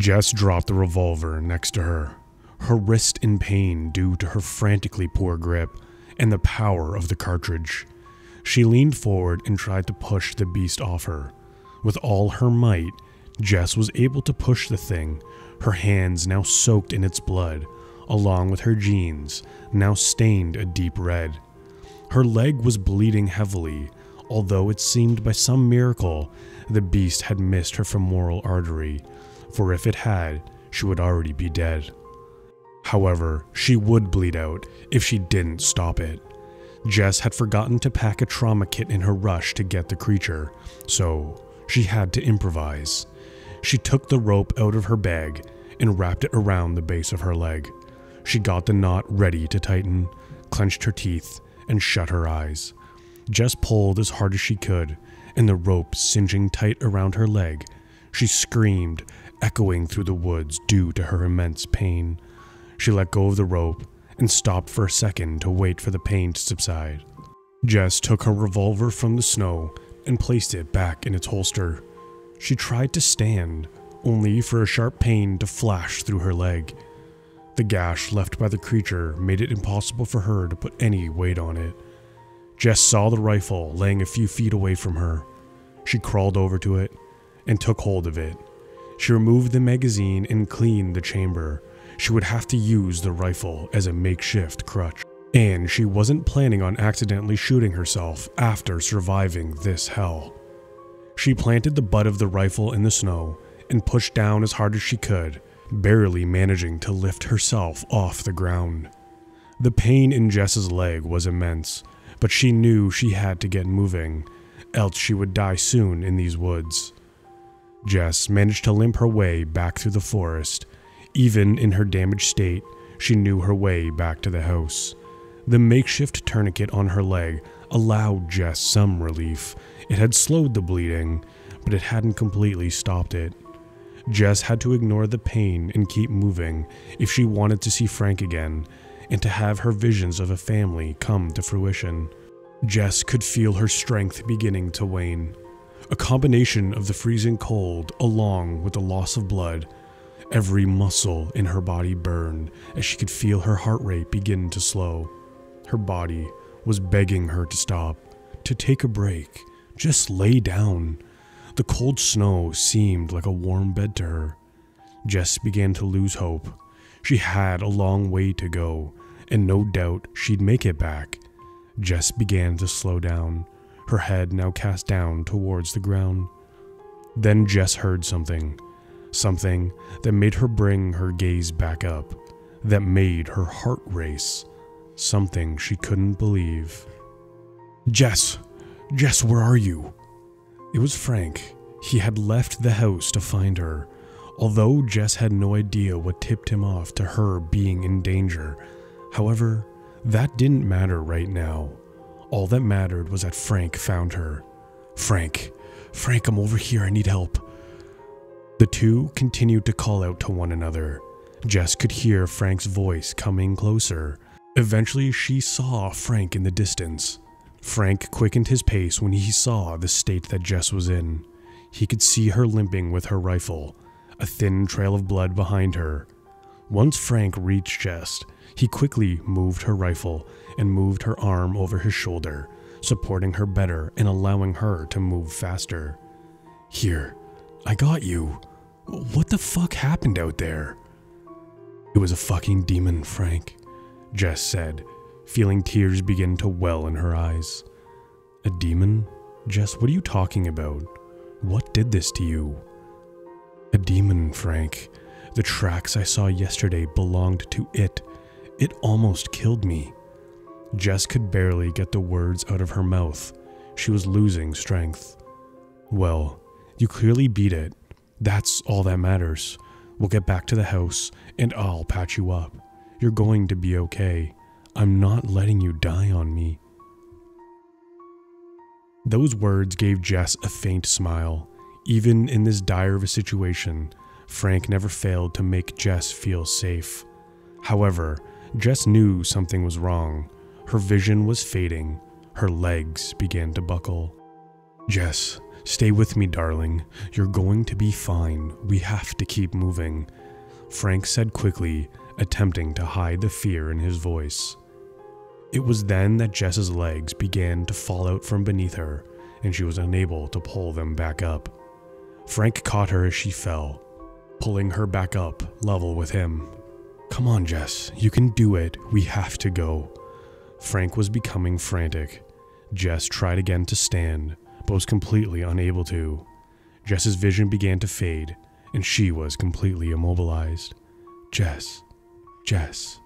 Jess dropped the revolver next to her, her wrist in pain due to her frantically poor grip and the power of the cartridge. She leaned forward and tried to push the beast off her. With all her might, Jess was able to push the thing, her hands now soaked in its blood, along with her jeans, now stained a deep red. Her leg was bleeding heavily, although it seemed by some miracle the beast had missed her femoral artery, for if it had, she would already be dead. However, she would bleed out if she didn't stop it. Jess had forgotten to pack a trauma kit in her rush to get the creature, so she had to improvise. She took the rope out of her bag and wrapped it around the base of her leg. She got the knot ready to tighten, clenched her teeth, and shut her eyes. Jess pulled as hard as she could, and the rope singeing tight around her leg. She screamed, echoing through the woods due to her immense pain. She let go of the rope and stopped for a second to wait for the pain to subside. Jess took her revolver from the snow and placed it back in its holster. She tried to stand, only for a sharp pain to flash through her leg. The gash left by the creature made it impossible for her to put any weight on it. Jess saw the rifle laying a few feet away from her. She crawled over to it and took hold of it. She removed the magazine and cleaned the chamber. She would have to use the rifle as a makeshift crutch. And she wasn't planning on accidentally shooting herself after surviving this hell. She planted the butt of the rifle in the snow and pushed down as hard as she could, barely managing to lift herself off the ground. The pain in Jess's leg was immense, but she knew she had to get moving, else she would die soon in these woods. Jess managed to limp her way back through the forest. Even in her damaged state, she knew her way back to the house. The makeshift tourniquet on her leg allowed Jess some relief. It had slowed the bleeding, but it hadn't completely stopped it. Jess had to ignore the pain and keep moving if she wanted to see Frank again, and to have her visions of a family come to fruition. Jess could feel her strength beginning to wane. A combination of the freezing cold along with the loss of blood, every muscle in her body burned as she could feel her heart rate begin to slow. Her body was begging her to stop, to take a break, just lay down. The cold snow seemed like a warm bed to her. Jess began to lose hope. She had a long way to go, and no doubt she'd make it back. Jess began to slow down, her head now cast down towards the ground. Then Jess heard something, something that made her bring her gaze back up, that made her heart race, something she couldn't believe. "Jess! Jess, where are you?" It was Frank. He had left the house to find her. Although Jess had no idea what tipped him off to her being in danger, however, that didn't matter right now. All that mattered was that Frank found her. "Frank, Frank, I'm over here, I need help." The two continued to call out to one another. Jess could hear Frank's voice coming closer. Eventually, she saw Frank in the distance. Frank quickened his pace when he saw the state that Jess was in. He could see her limping with her rifle, a thin trail of blood behind her. Once Frank reached Jess, he quickly moved her rifle and moved her arm over his shoulder, supporting her better and allowing her to move faster. "Here, I got you. What the fuck happened out there?" "It was a fucking demon, Frank," Jess said, feeling tears begin to well in her eyes. "A demon? Jess, what are you talking about? What did this to you?" "A demon, Frank. The tracks I saw yesterday belonged to it. It almost killed me." Jess could barely get the words out of her mouth. She was losing strength. "Well, you clearly beat it. That's all that matters. We'll get back to the house and I'll patch you up. You're going to be okay. I'm not letting you die on me." Those words gave Jess a faint smile. Even in this dire of a situation, Frank never failed to make Jess feel safe. However, Jess knew something was wrong. Her vision was fading. Her legs began to buckle. "Jess, stay with me, darling. You're going to be fine. We have to keep moving," Frank said quickly, attempting to hide the fear in his voice. It was then that Jess's legs began to fall out from beneath her, and she was unable to pull them back up. Frank caught her as she fell, pulling her back up, level with him. "Come on, Jess, you can do it. We have to go." Frank was becoming frantic. Jess tried again to stand, but was completely unable to. Jess's vision began to fade, and she was completely immobilized. "Jess, Jess."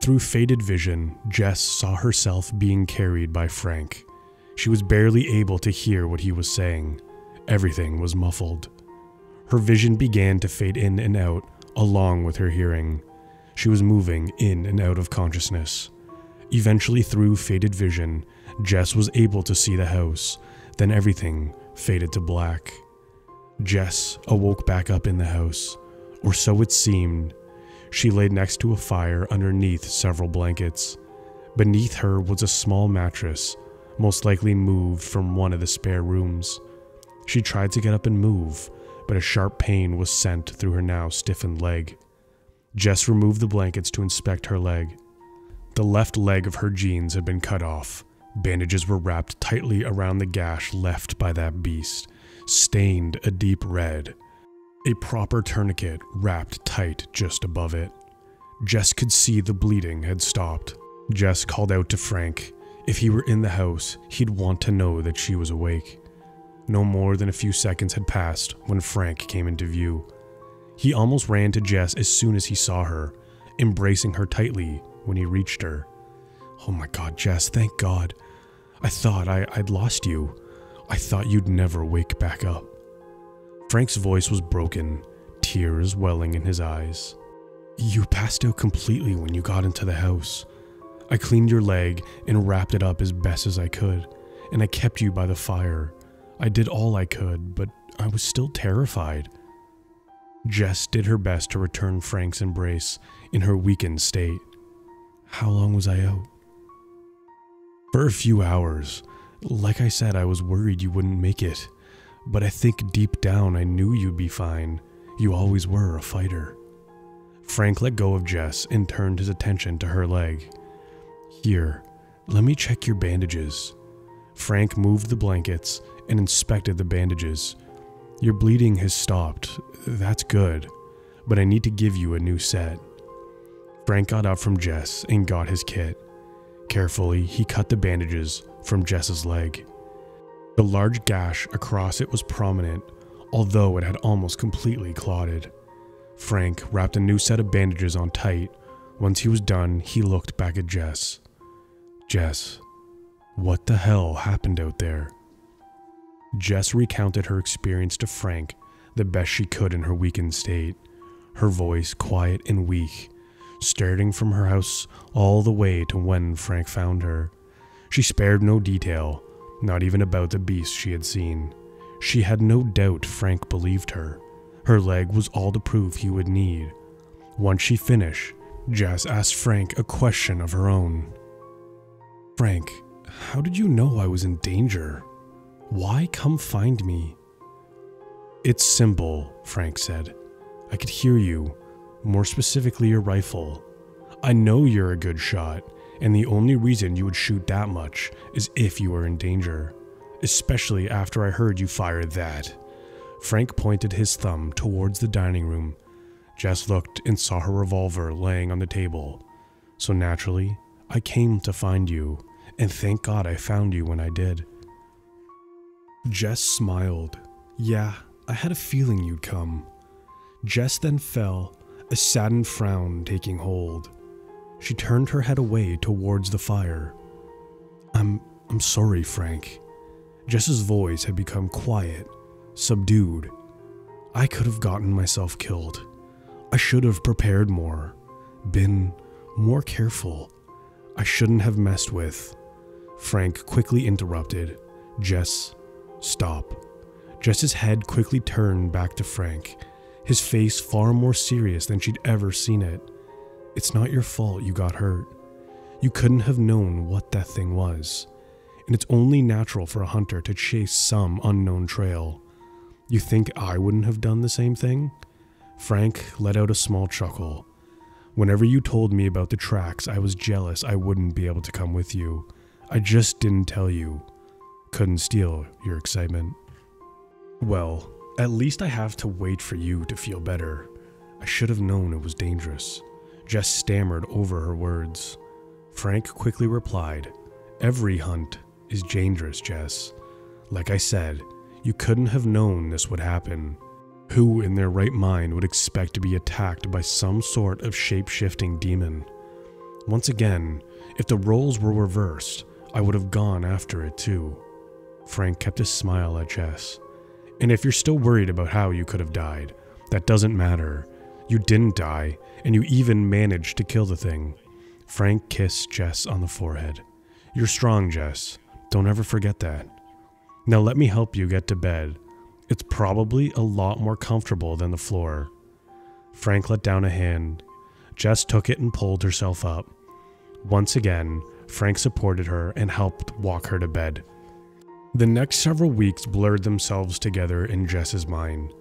Through faded vision, Jess saw herself being carried by Frank. She was barely able to hear what he was saying. Everything was muffled. Her vision began to fade in and out, along with her hearing. She was moving in and out of consciousness. Eventually, through faded vision, Jess was able to see the house, then everything faded to black. Jess awoke back up in the house, or so it seemed. She lay next to a fire underneath several blankets. Beneath her was a small mattress, most likely moved from one of the spare rooms. She tried to get up and move, but a sharp pain was sent through her now stiffened leg. Jess removed the blankets to inspect her leg. The left leg of her jeans had been cut off. Bandages were wrapped tightly around the gash left by that beast, stained a deep red. A proper tourniquet wrapped tight just above it. Jess could see the bleeding had stopped. Jess called out to Frank. If he were in the house, he'd want to know that she was awake. No more than a few seconds had passed when Frank came into view. He almost ran to Jess as soon as he saw her, embracing her tightly when he reached her. "Oh my God, Jess, thank God. I thought I, I'd lost you. I thought you'd never wake back up." Frank's voice was broken, tears welling in his eyes. "You passed out completely when you got into the house. I cleaned your leg and wrapped it up as best as I could, and I kept you by the fire. I did all I could, but I was still terrified." Jess did her best to return Frank's embrace in her weakened state. "How long was I out?" "For a few hours. Like I said, I was worried you wouldn't make it, but I think deep down I knew you'd be fine. You always were a fighter." Frank let go of Jess and turned his attention to her leg. "Here, let me check your bandages." Frank moved the blankets and inspected the bandages. "Your bleeding has stopped. That's good, but I need to give you a new set." Frank got up from Jess and got his kit. Carefully, he cut the bandages from Jess's leg. The large gash across it was prominent, although it had almost completely clotted. Frank wrapped a new set of bandages on tight. Once he was done, he looked back at Jess. "Jess, what the hell happened out there?" Jess recounted her experience to Frank the best she could in her weakened state, her voice quiet and weak, starting from her house all the way to when Frank found her. She spared no detail, not even about the beast she had seen. She had no doubt Frank believed her. Her leg was all the proof he would need. Once she finished, Jess asked Frank a question of her own. "Frank, how did you know I was in danger? Why come find me?" "It's simple," Frank said. "I could hear you, more specifically your rifle. I know you're a good shot, and the only reason you would shoot that much is if you were in danger, especially after I heard you fire that." Frank pointed his thumb towards the dining room. Jess looked and saw her revolver laying on the table. "So naturally, I came to find you, and thank God I found you when I did." Jess smiled. "Yeah, I had a feeling you'd come." Jess then fell, a saddened frown taking hold. She turned her head away towards the fire. I'm, I'm sorry, Frank." Jess's voice had become quiet, subdued. "I could have gotten myself killed. I should have prepared more, been more careful. I shouldn't have messed with." Frank quickly interrupted. "Jess, stop." Jess's head quickly turned back to Frank, his face far more serious than she'd ever seen it. "It's not your fault you got hurt. You couldn't have known what that thing was, and it's only natural for a hunter to chase some unknown trail. You think I wouldn't have done the same thing?" Frank let out a small chuckle. "Whenever you told me about the tracks, I was jealous I wouldn't be able to come with you. I just didn't tell you. Couldn't steal your excitement." "Well, at least I have to wait for you to feel better. I should have known it was dangerous." Jess stammered over her words. Frank quickly replied, "Every hunt is dangerous, Jess. Like I said, you couldn't have known this would happen. Who in their right mind would expect to be attacked by some sort of shape-shifting demon? Once again, if the roles were reversed, I would have gone after it too." Frank kept his smile at Jess. "And if you're still worried about how you could have died, that doesn't matter. You didn't die, and you even managed to kill the thing. Frank kissed Jess on the forehead. You're strong, Jess. Don't ever forget that. Now let me help you get to bed. It's probably a lot more comfortable than the floor. Frank let down a hand. Jess took it and pulled herself up. Once again, Frank supported her and helped walk her to bed. The next several weeks blurred themselves together in Jess's mind.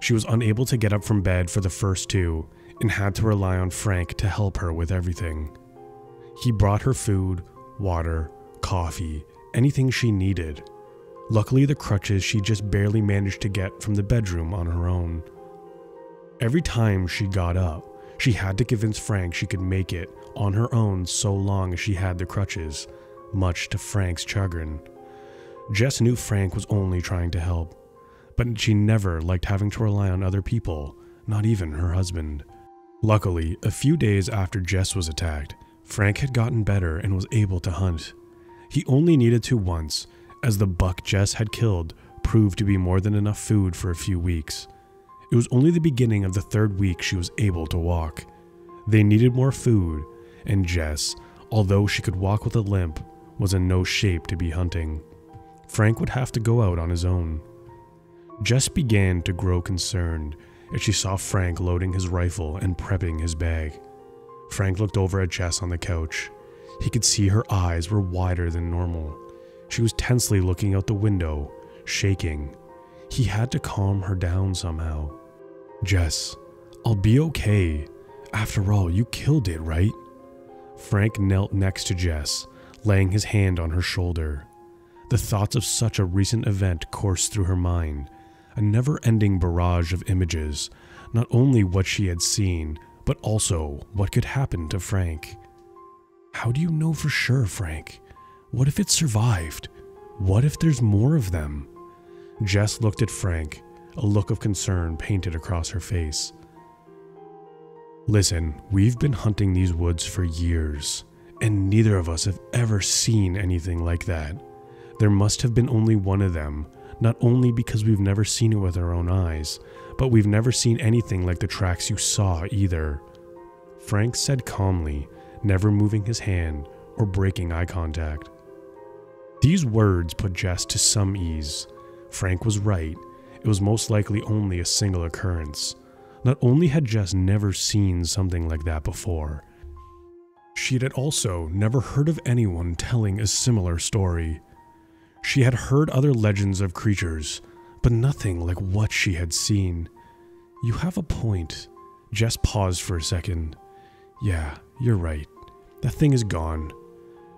She was unable to get up from bed for the first two and had to rely on Frank to help her with everything. He brought her food, water, coffee, anything she needed. Luckily, the crutches she just barely managed to get from the bedroom on her own. Every time she got up, she had to convince Frank she could make it on her own so long as she had the crutches, much to Frank's chagrin. Jess knew Frank was only trying to help, but she never liked having to rely on other people, not even her husband. Luckily, a few days after Jess was attacked, Frank had gotten better and was able to hunt. He only needed to once, as the buck Jess had killed proved to be more than enough food for a few weeks. It was only the beginning of the third week she was able to walk. They needed more food, and Jess, although she could walk with a limp, was in no shape to be hunting. Frank would have to go out on his own. Jess began to grow concerned as she saw Frank loading his rifle and prepping his bag. Frank looked over at Jess on the couch. He could see her eyes were wider than normal. She was tensely looking out the window, shaking. He had to calm her down somehow. Jess, I'll be okay. After all, you killed it, right? Frank knelt next to Jess, laying his hand on her shoulder. The thoughts of such a recent event coursed through her mind, a never-ending barrage of images, not only what she had seen, but also what could happen to Frank. How do you know for sure, Frank? What if it survived? What if there's more of them? Jess looked at Frank, a look of concern painted across her face. Listen, we've been hunting these woods for years, and neither of us have ever seen anything like that. There must have been only one of them, not only because we've never seen it with our own eyes, but we've never seen anything like the tracks you saw either. Frank said calmly, never moving his hand or breaking eye contact. These words put Jess to some ease. Frank was right. It was most likely only a single occurrence. Not only had Jess never seen something like that before, she had also never heard of anyone telling a similar story. She had heard other legends of creatures, but nothing like what she had seen. You have a point. Jess paused for a second. Yeah, you're right. That thing is gone.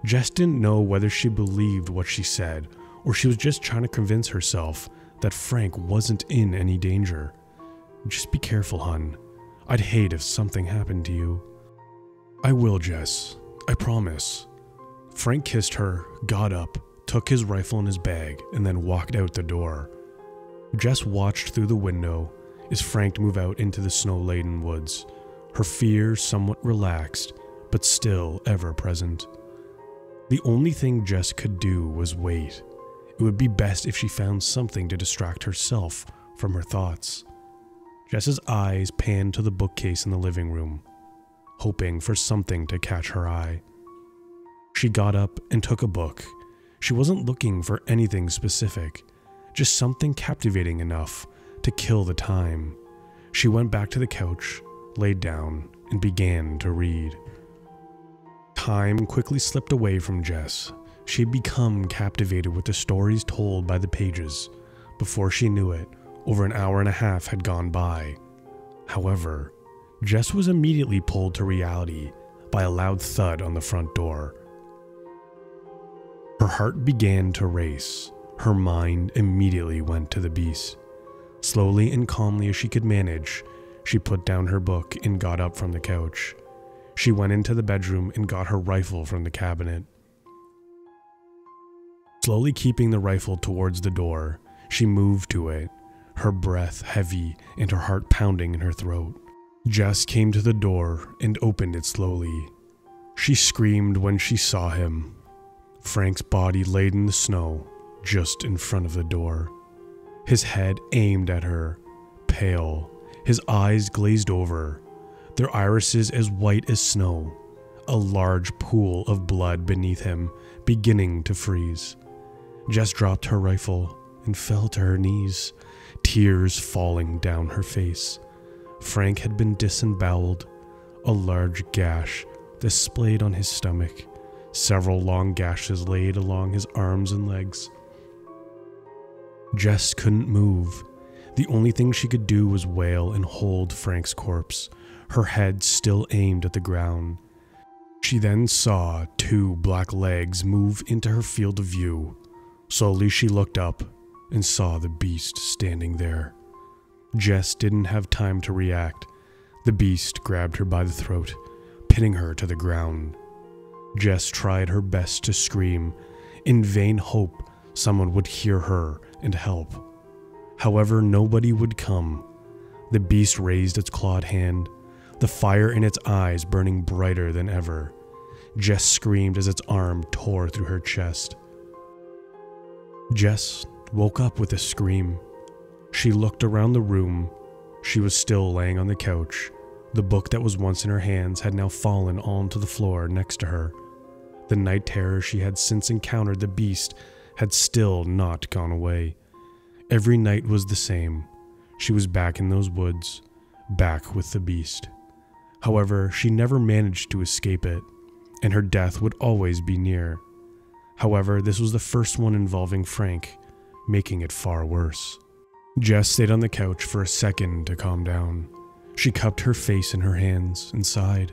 Jess didn't know whether she believed what she said, or she was just trying to convince herself that Frank wasn't in any danger. Just be careful, hun. I'd hate if something happened to you. I will, Jess. I promise. Frank kissed her, got up, took his rifle in his bag, and then walked out the door. Jess watched through the window as Frank moved out into the snow-laden woods, her fear somewhat relaxed, but still ever present. The only thing Jess could do was wait. It would be best if she found something to distract herself from her thoughts. Jess's eyes panned to the bookcase in the living room, hoping for something to catch her eye. She got up and took a book. She wasn't looking for anything specific, just something captivating enough to kill the time. She went back to the couch, laid down, and began to read. Time quickly slipped away from Jess. She had become captivated with the stories told by the pages. Before she knew it, over an hour and a half had gone by. However, Jess was immediately pulled to reality by a loud thud on the front door. Her heart began to race. Her mind immediately went to the beast. Slowly and calmly as she could manage, she put down her book and got up from the couch. She went into the bedroom and got her rifle from the cabinet. Slowly keeping the rifle towards the door, she moved to it, her breath heavy and her heart pounding in her throat. Jess came to the door and opened it slowly. She screamed when she saw him. Frank's body laid in the snow, just in front of the door. His head aimed at her, pale, his eyes glazed over, their irises as white as snow, a large pool of blood beneath him, beginning to freeze. Jess dropped her rifle and fell to her knees, tears falling down her face. Frank had been disemboweled, a large gash displayed on his stomach, several long gashes laid along his arms and legs. Jess couldn't move. The only thing she could do was wail and hold Frank's corpse, her head still aimed at the ground. She then saw two black legs move into her field of view. Slowly she looked up and saw the beast standing there. Jess didn't have time to react. The beast grabbed her by the throat, pinning her to the ground. Jess tried her best to scream, in vain hope someone would hear her and help. However, nobody would come. The beast raised its clawed hand, the fire in its eyes burning brighter than ever. Jess screamed as its arm tore through her chest. Jess woke up with a scream. She looked around the room. She was still laying on the couch. The book that was once in her hands had now fallen onto the floor next to her. The night terror she had since encountered the beast had still not gone away. Every night was the same. She was back in those woods, back with the beast. However, she never managed to escape it, and her death would always be near. However, this was the first one involving Frank, making it far worse. Jess stayed on the couch for a second to calm down. She cupped her face in her hands and sighed.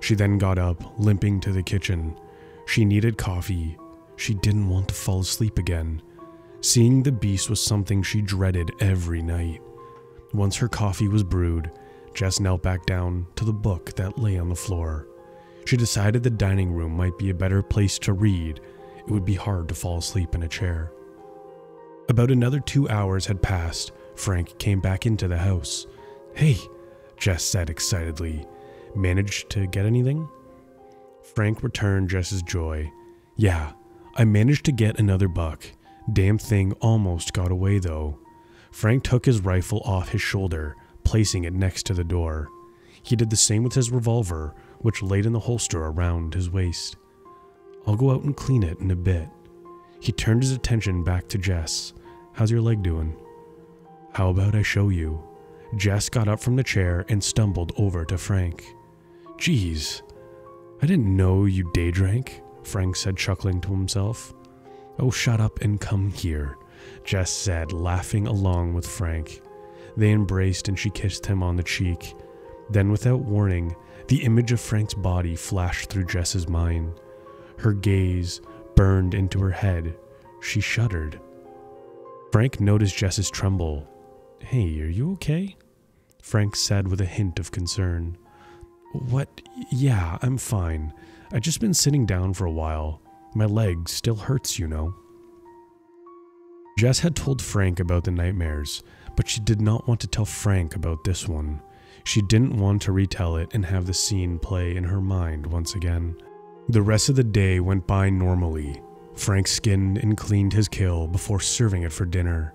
She then got up, limping to the kitchen. She needed coffee. She didn't want to fall asleep again. Seeing the beast was something she dreaded every night. Once her coffee was brewed, Jess knelt back down to the book that lay on the floor. She decided the dining room might be a better place to read. It would be hard to fall asleep in a chair. About another two hours had passed. Frank came back into the house. "Hey," Jess said excitedly. "Managed to get anything?" Frank returned Jess's joy. "Yeah, I managed to get another buck. Damn thing almost got away though." Frank took his rifle off his shoulder, placing it next to the door. He did the same with his revolver, which laid in the holster around his waist. "I'll go out and clean it in a bit." He turned his attention back to Jess. "How's your leg doing?" "How about I show you?" Jess got up from the chair and stumbled over to Frank. "Geez, I didn't know you day drank," Frank said, chuckling to himself. "Oh, shut up and come here," Jess said, laughing along with Frank. They embraced and she kissed him on the cheek. Then, without warning, the image of Frank's body flashed through Jess's mind. Her gaze burned into her head. She shuddered. Frank noticed Jess's tremble. "Hey, are you okay?" Frank said with a hint of concern. "What? Yeah, I'm fine. I've just been sitting down for a while. My leg still hurts, you know." Jess had told Frank about the nightmares, but she did not want to tell Frank about this one. She didn't want to retell it and have the scene play in her mind once again. The rest of the day went by normally. Frank skinned and cleaned his kill before serving it for dinner.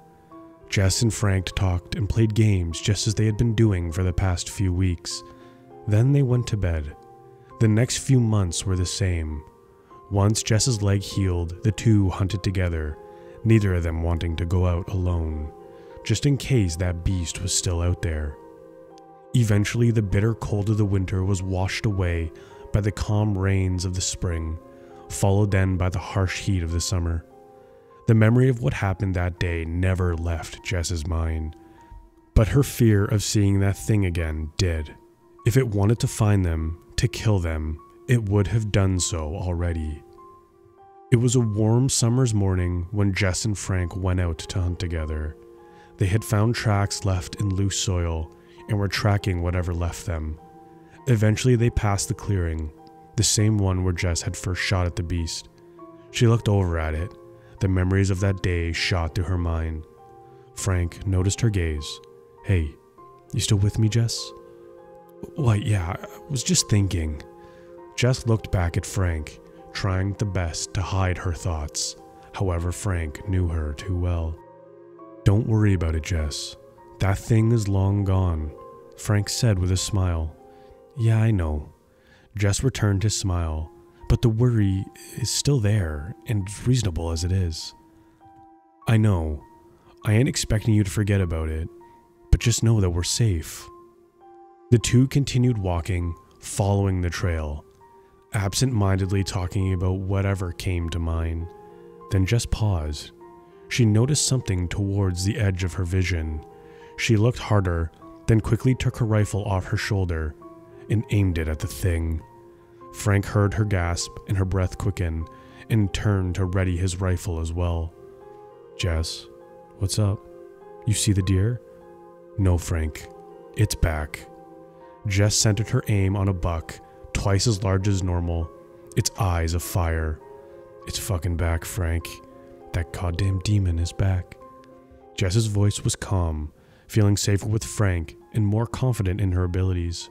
Jess and Frank talked and played games just as they had been doing for the past few weeks. Then they went to bed. The next few months were the same. Once Jess's leg healed, the two hunted together, neither of them wanting to go out alone, just in case that beast was still out there. Eventually, the bitter cold of the winter was washed away by the calm rains of the spring, followed then by the harsh heat of the summer. The memory of what happened that day never left Jess's mind, but her fear of seeing that thing again did. If it wanted to find them, to kill them, it would have done so already. It was a warm summer's morning when Jess and Frank went out to hunt together. They had found tracks left in loose soil and were tracking whatever left them. Eventually they passed the clearing, the same one where Jess had first shot at the beast. She looked over at it. The memories of that day shot through her mind. Frank noticed her gaze. "Hey, you still with me, Jess?" "Why, yeah, I was just thinking." Jess looked back at Frank, trying the best to hide her thoughts. However, Frank knew her too well. "Don't worry about it, Jess. That thing is long gone. Frank said with a smile. Yeah, I know. Jess returned his smile, but the worry is still there, and reasonable as it is. I know. I ain't expecting you to forget about it, but just know that we're safe. The two continued walking, following the trail, absent-mindedly talking about whatever came to mind, then just paused. She noticed something towards the edge of her vision. She looked harder, then quickly took her rifle off her shoulder and aimed it at the thing. Frank heard her gasp and her breath quicken, and turned to ready his rifle as well. Jess, what's up? You see the deer? No, Frank. It's back. Jess centered her aim on a buck, twice as large as normal, its eyes afire. It's fucking back, Frank. That goddamn demon is back. Jess's voice was calm, feeling safer with Frank and more confident in her abilities.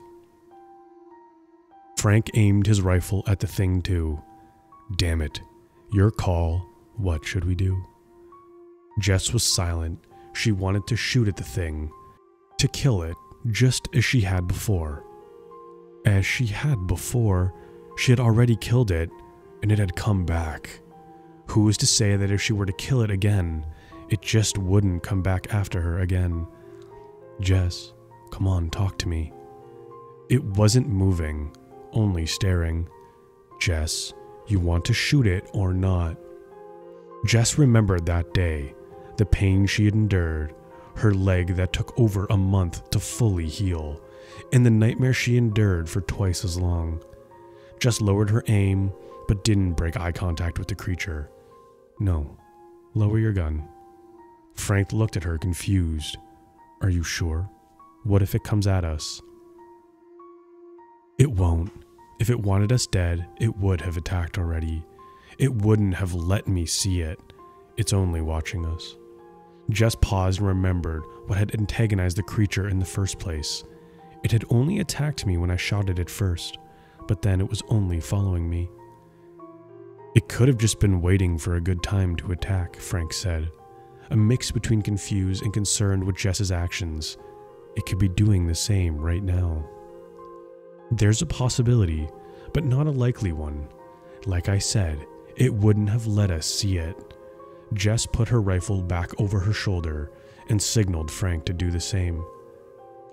Frank aimed his rifle at the thing too. Damn it. Your call. What should we do? Jess was silent. She wanted to shoot at the thing. To kill it, just as she had before. As she had before, she had already killed it, and it had come back. Who was to say that if she were to kill it again, it just wouldn't come back after her again? Jess, come on, talk to me. It wasn't moving, only staring. Jess, you want to shoot it or not? Jess remembered that day, the pain she had endured, her leg that took over a month to fully heal, and the nightmare she endured for twice as long. Jess lowered her aim, but didn't break eye contact with the creature. No, lower your gun. Frank looked at her confused. Are you sure? What if it comes at us? It won't. If it wanted us dead, it would have attacked already. It wouldn't have let me see it. It's only watching us. Jess paused and remembered what had antagonized the creature in the first place. It had only attacked me when I shot at it first, but then it was only following me. It could have just been waiting for a good time to attack, Frank said, a mix between confused and concerned with Jess's actions. It could be doing the same right now. There's a possibility, but not a likely one. Like I said, it wouldn't have let us see it. Jess put her rifle back over her shoulder and signaled Frank to do the same.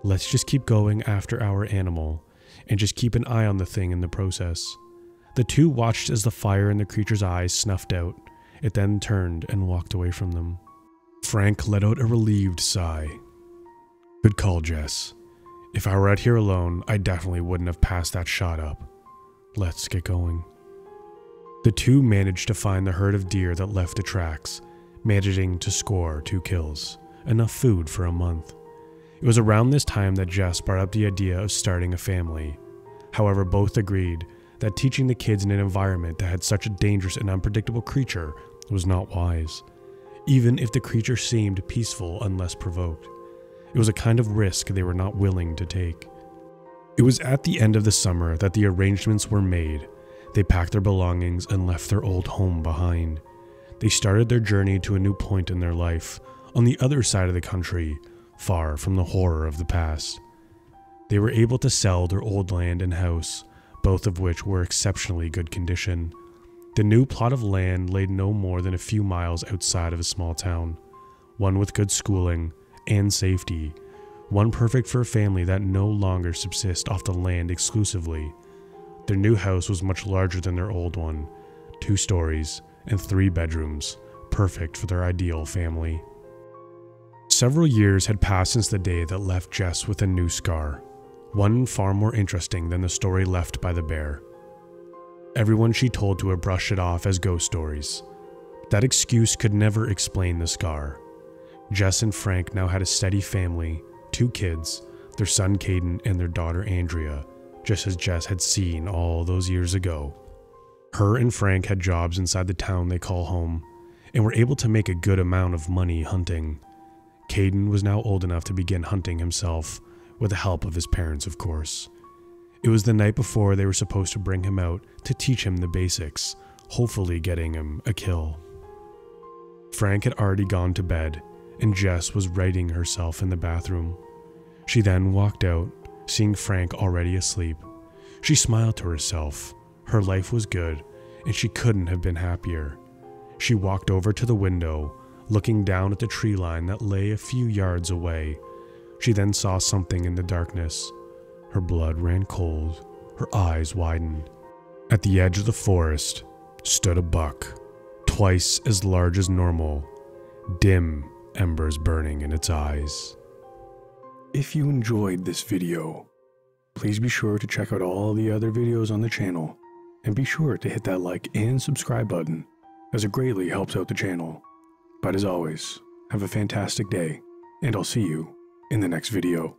Let's just keep going after our animal, and just keep an eye on the thing in the process. The two watched as the fire in the creature's eyes snuffed out. It then turned and walked away from them. Frank let out a relieved sigh. Good call, Jess. If I were out here alone, I definitely wouldn't have passed that shot up. Let's get going. The two managed to find the herd of deer that left the tracks, managing to score two kills, enough food for a month. It was around this time that Jess brought up the idea of starting a family. However, both agreed that teaching the kids in an environment that had such a dangerous and unpredictable creature was not wise, even if the creature seemed peaceful unless provoked. It was a kind of risk they were not willing to take. It was at the end of the summer that the arrangements were made. They packed their belongings and left their old home behind. They started their journey to a new point in their life, on the other side of the country, far from the horror of the past. They were able to sell their old land and house, both of which were exceptionally good condition. The new plot of land lay no more than a few miles outside of a small town, one with good schooling and safety, one perfect for a family that no longer subsists off the land exclusively. Their new house was much larger than their old one, two stories and three bedrooms, perfect for their ideal family. Several years had passed since the day that left Jess with a new scar, one far more interesting than the story left by the bear. Everyone she told to have brushed it off as ghost stories. That excuse could never explain the scar. Jess and Frank now had a steady family, two kids, their son Caden and their daughter Andrea, just as Jess had seen all those years ago. Her and Frank had jobs inside the town they call home, and were able to make a good amount of money hunting. Caden was now old enough to begin hunting himself, with the help of his parents, of course. It was the night before they were supposed to bring him out to teach him the basics, hopefully getting him a kill. Frank had already gone to bed, and Jess was righting herself in the bathroom. She then walked out, seeing Frank already asleep. She smiled to herself. Her life was good, and she couldn't have been happier. She walked over to the window, looking down at the tree line that lay a few yards away. She then saw something in the darkness. Her blood ran cold, her eyes widened. At the edge of the forest stood a buck, twice as large as normal, dim embers burning in its eyes. If you enjoyed this video, please be sure to check out all the other videos on the channel, and be sure to hit that like and subscribe button, as it greatly helps out the channel. But as always, have a fantastic day, and I'll see you in the next video.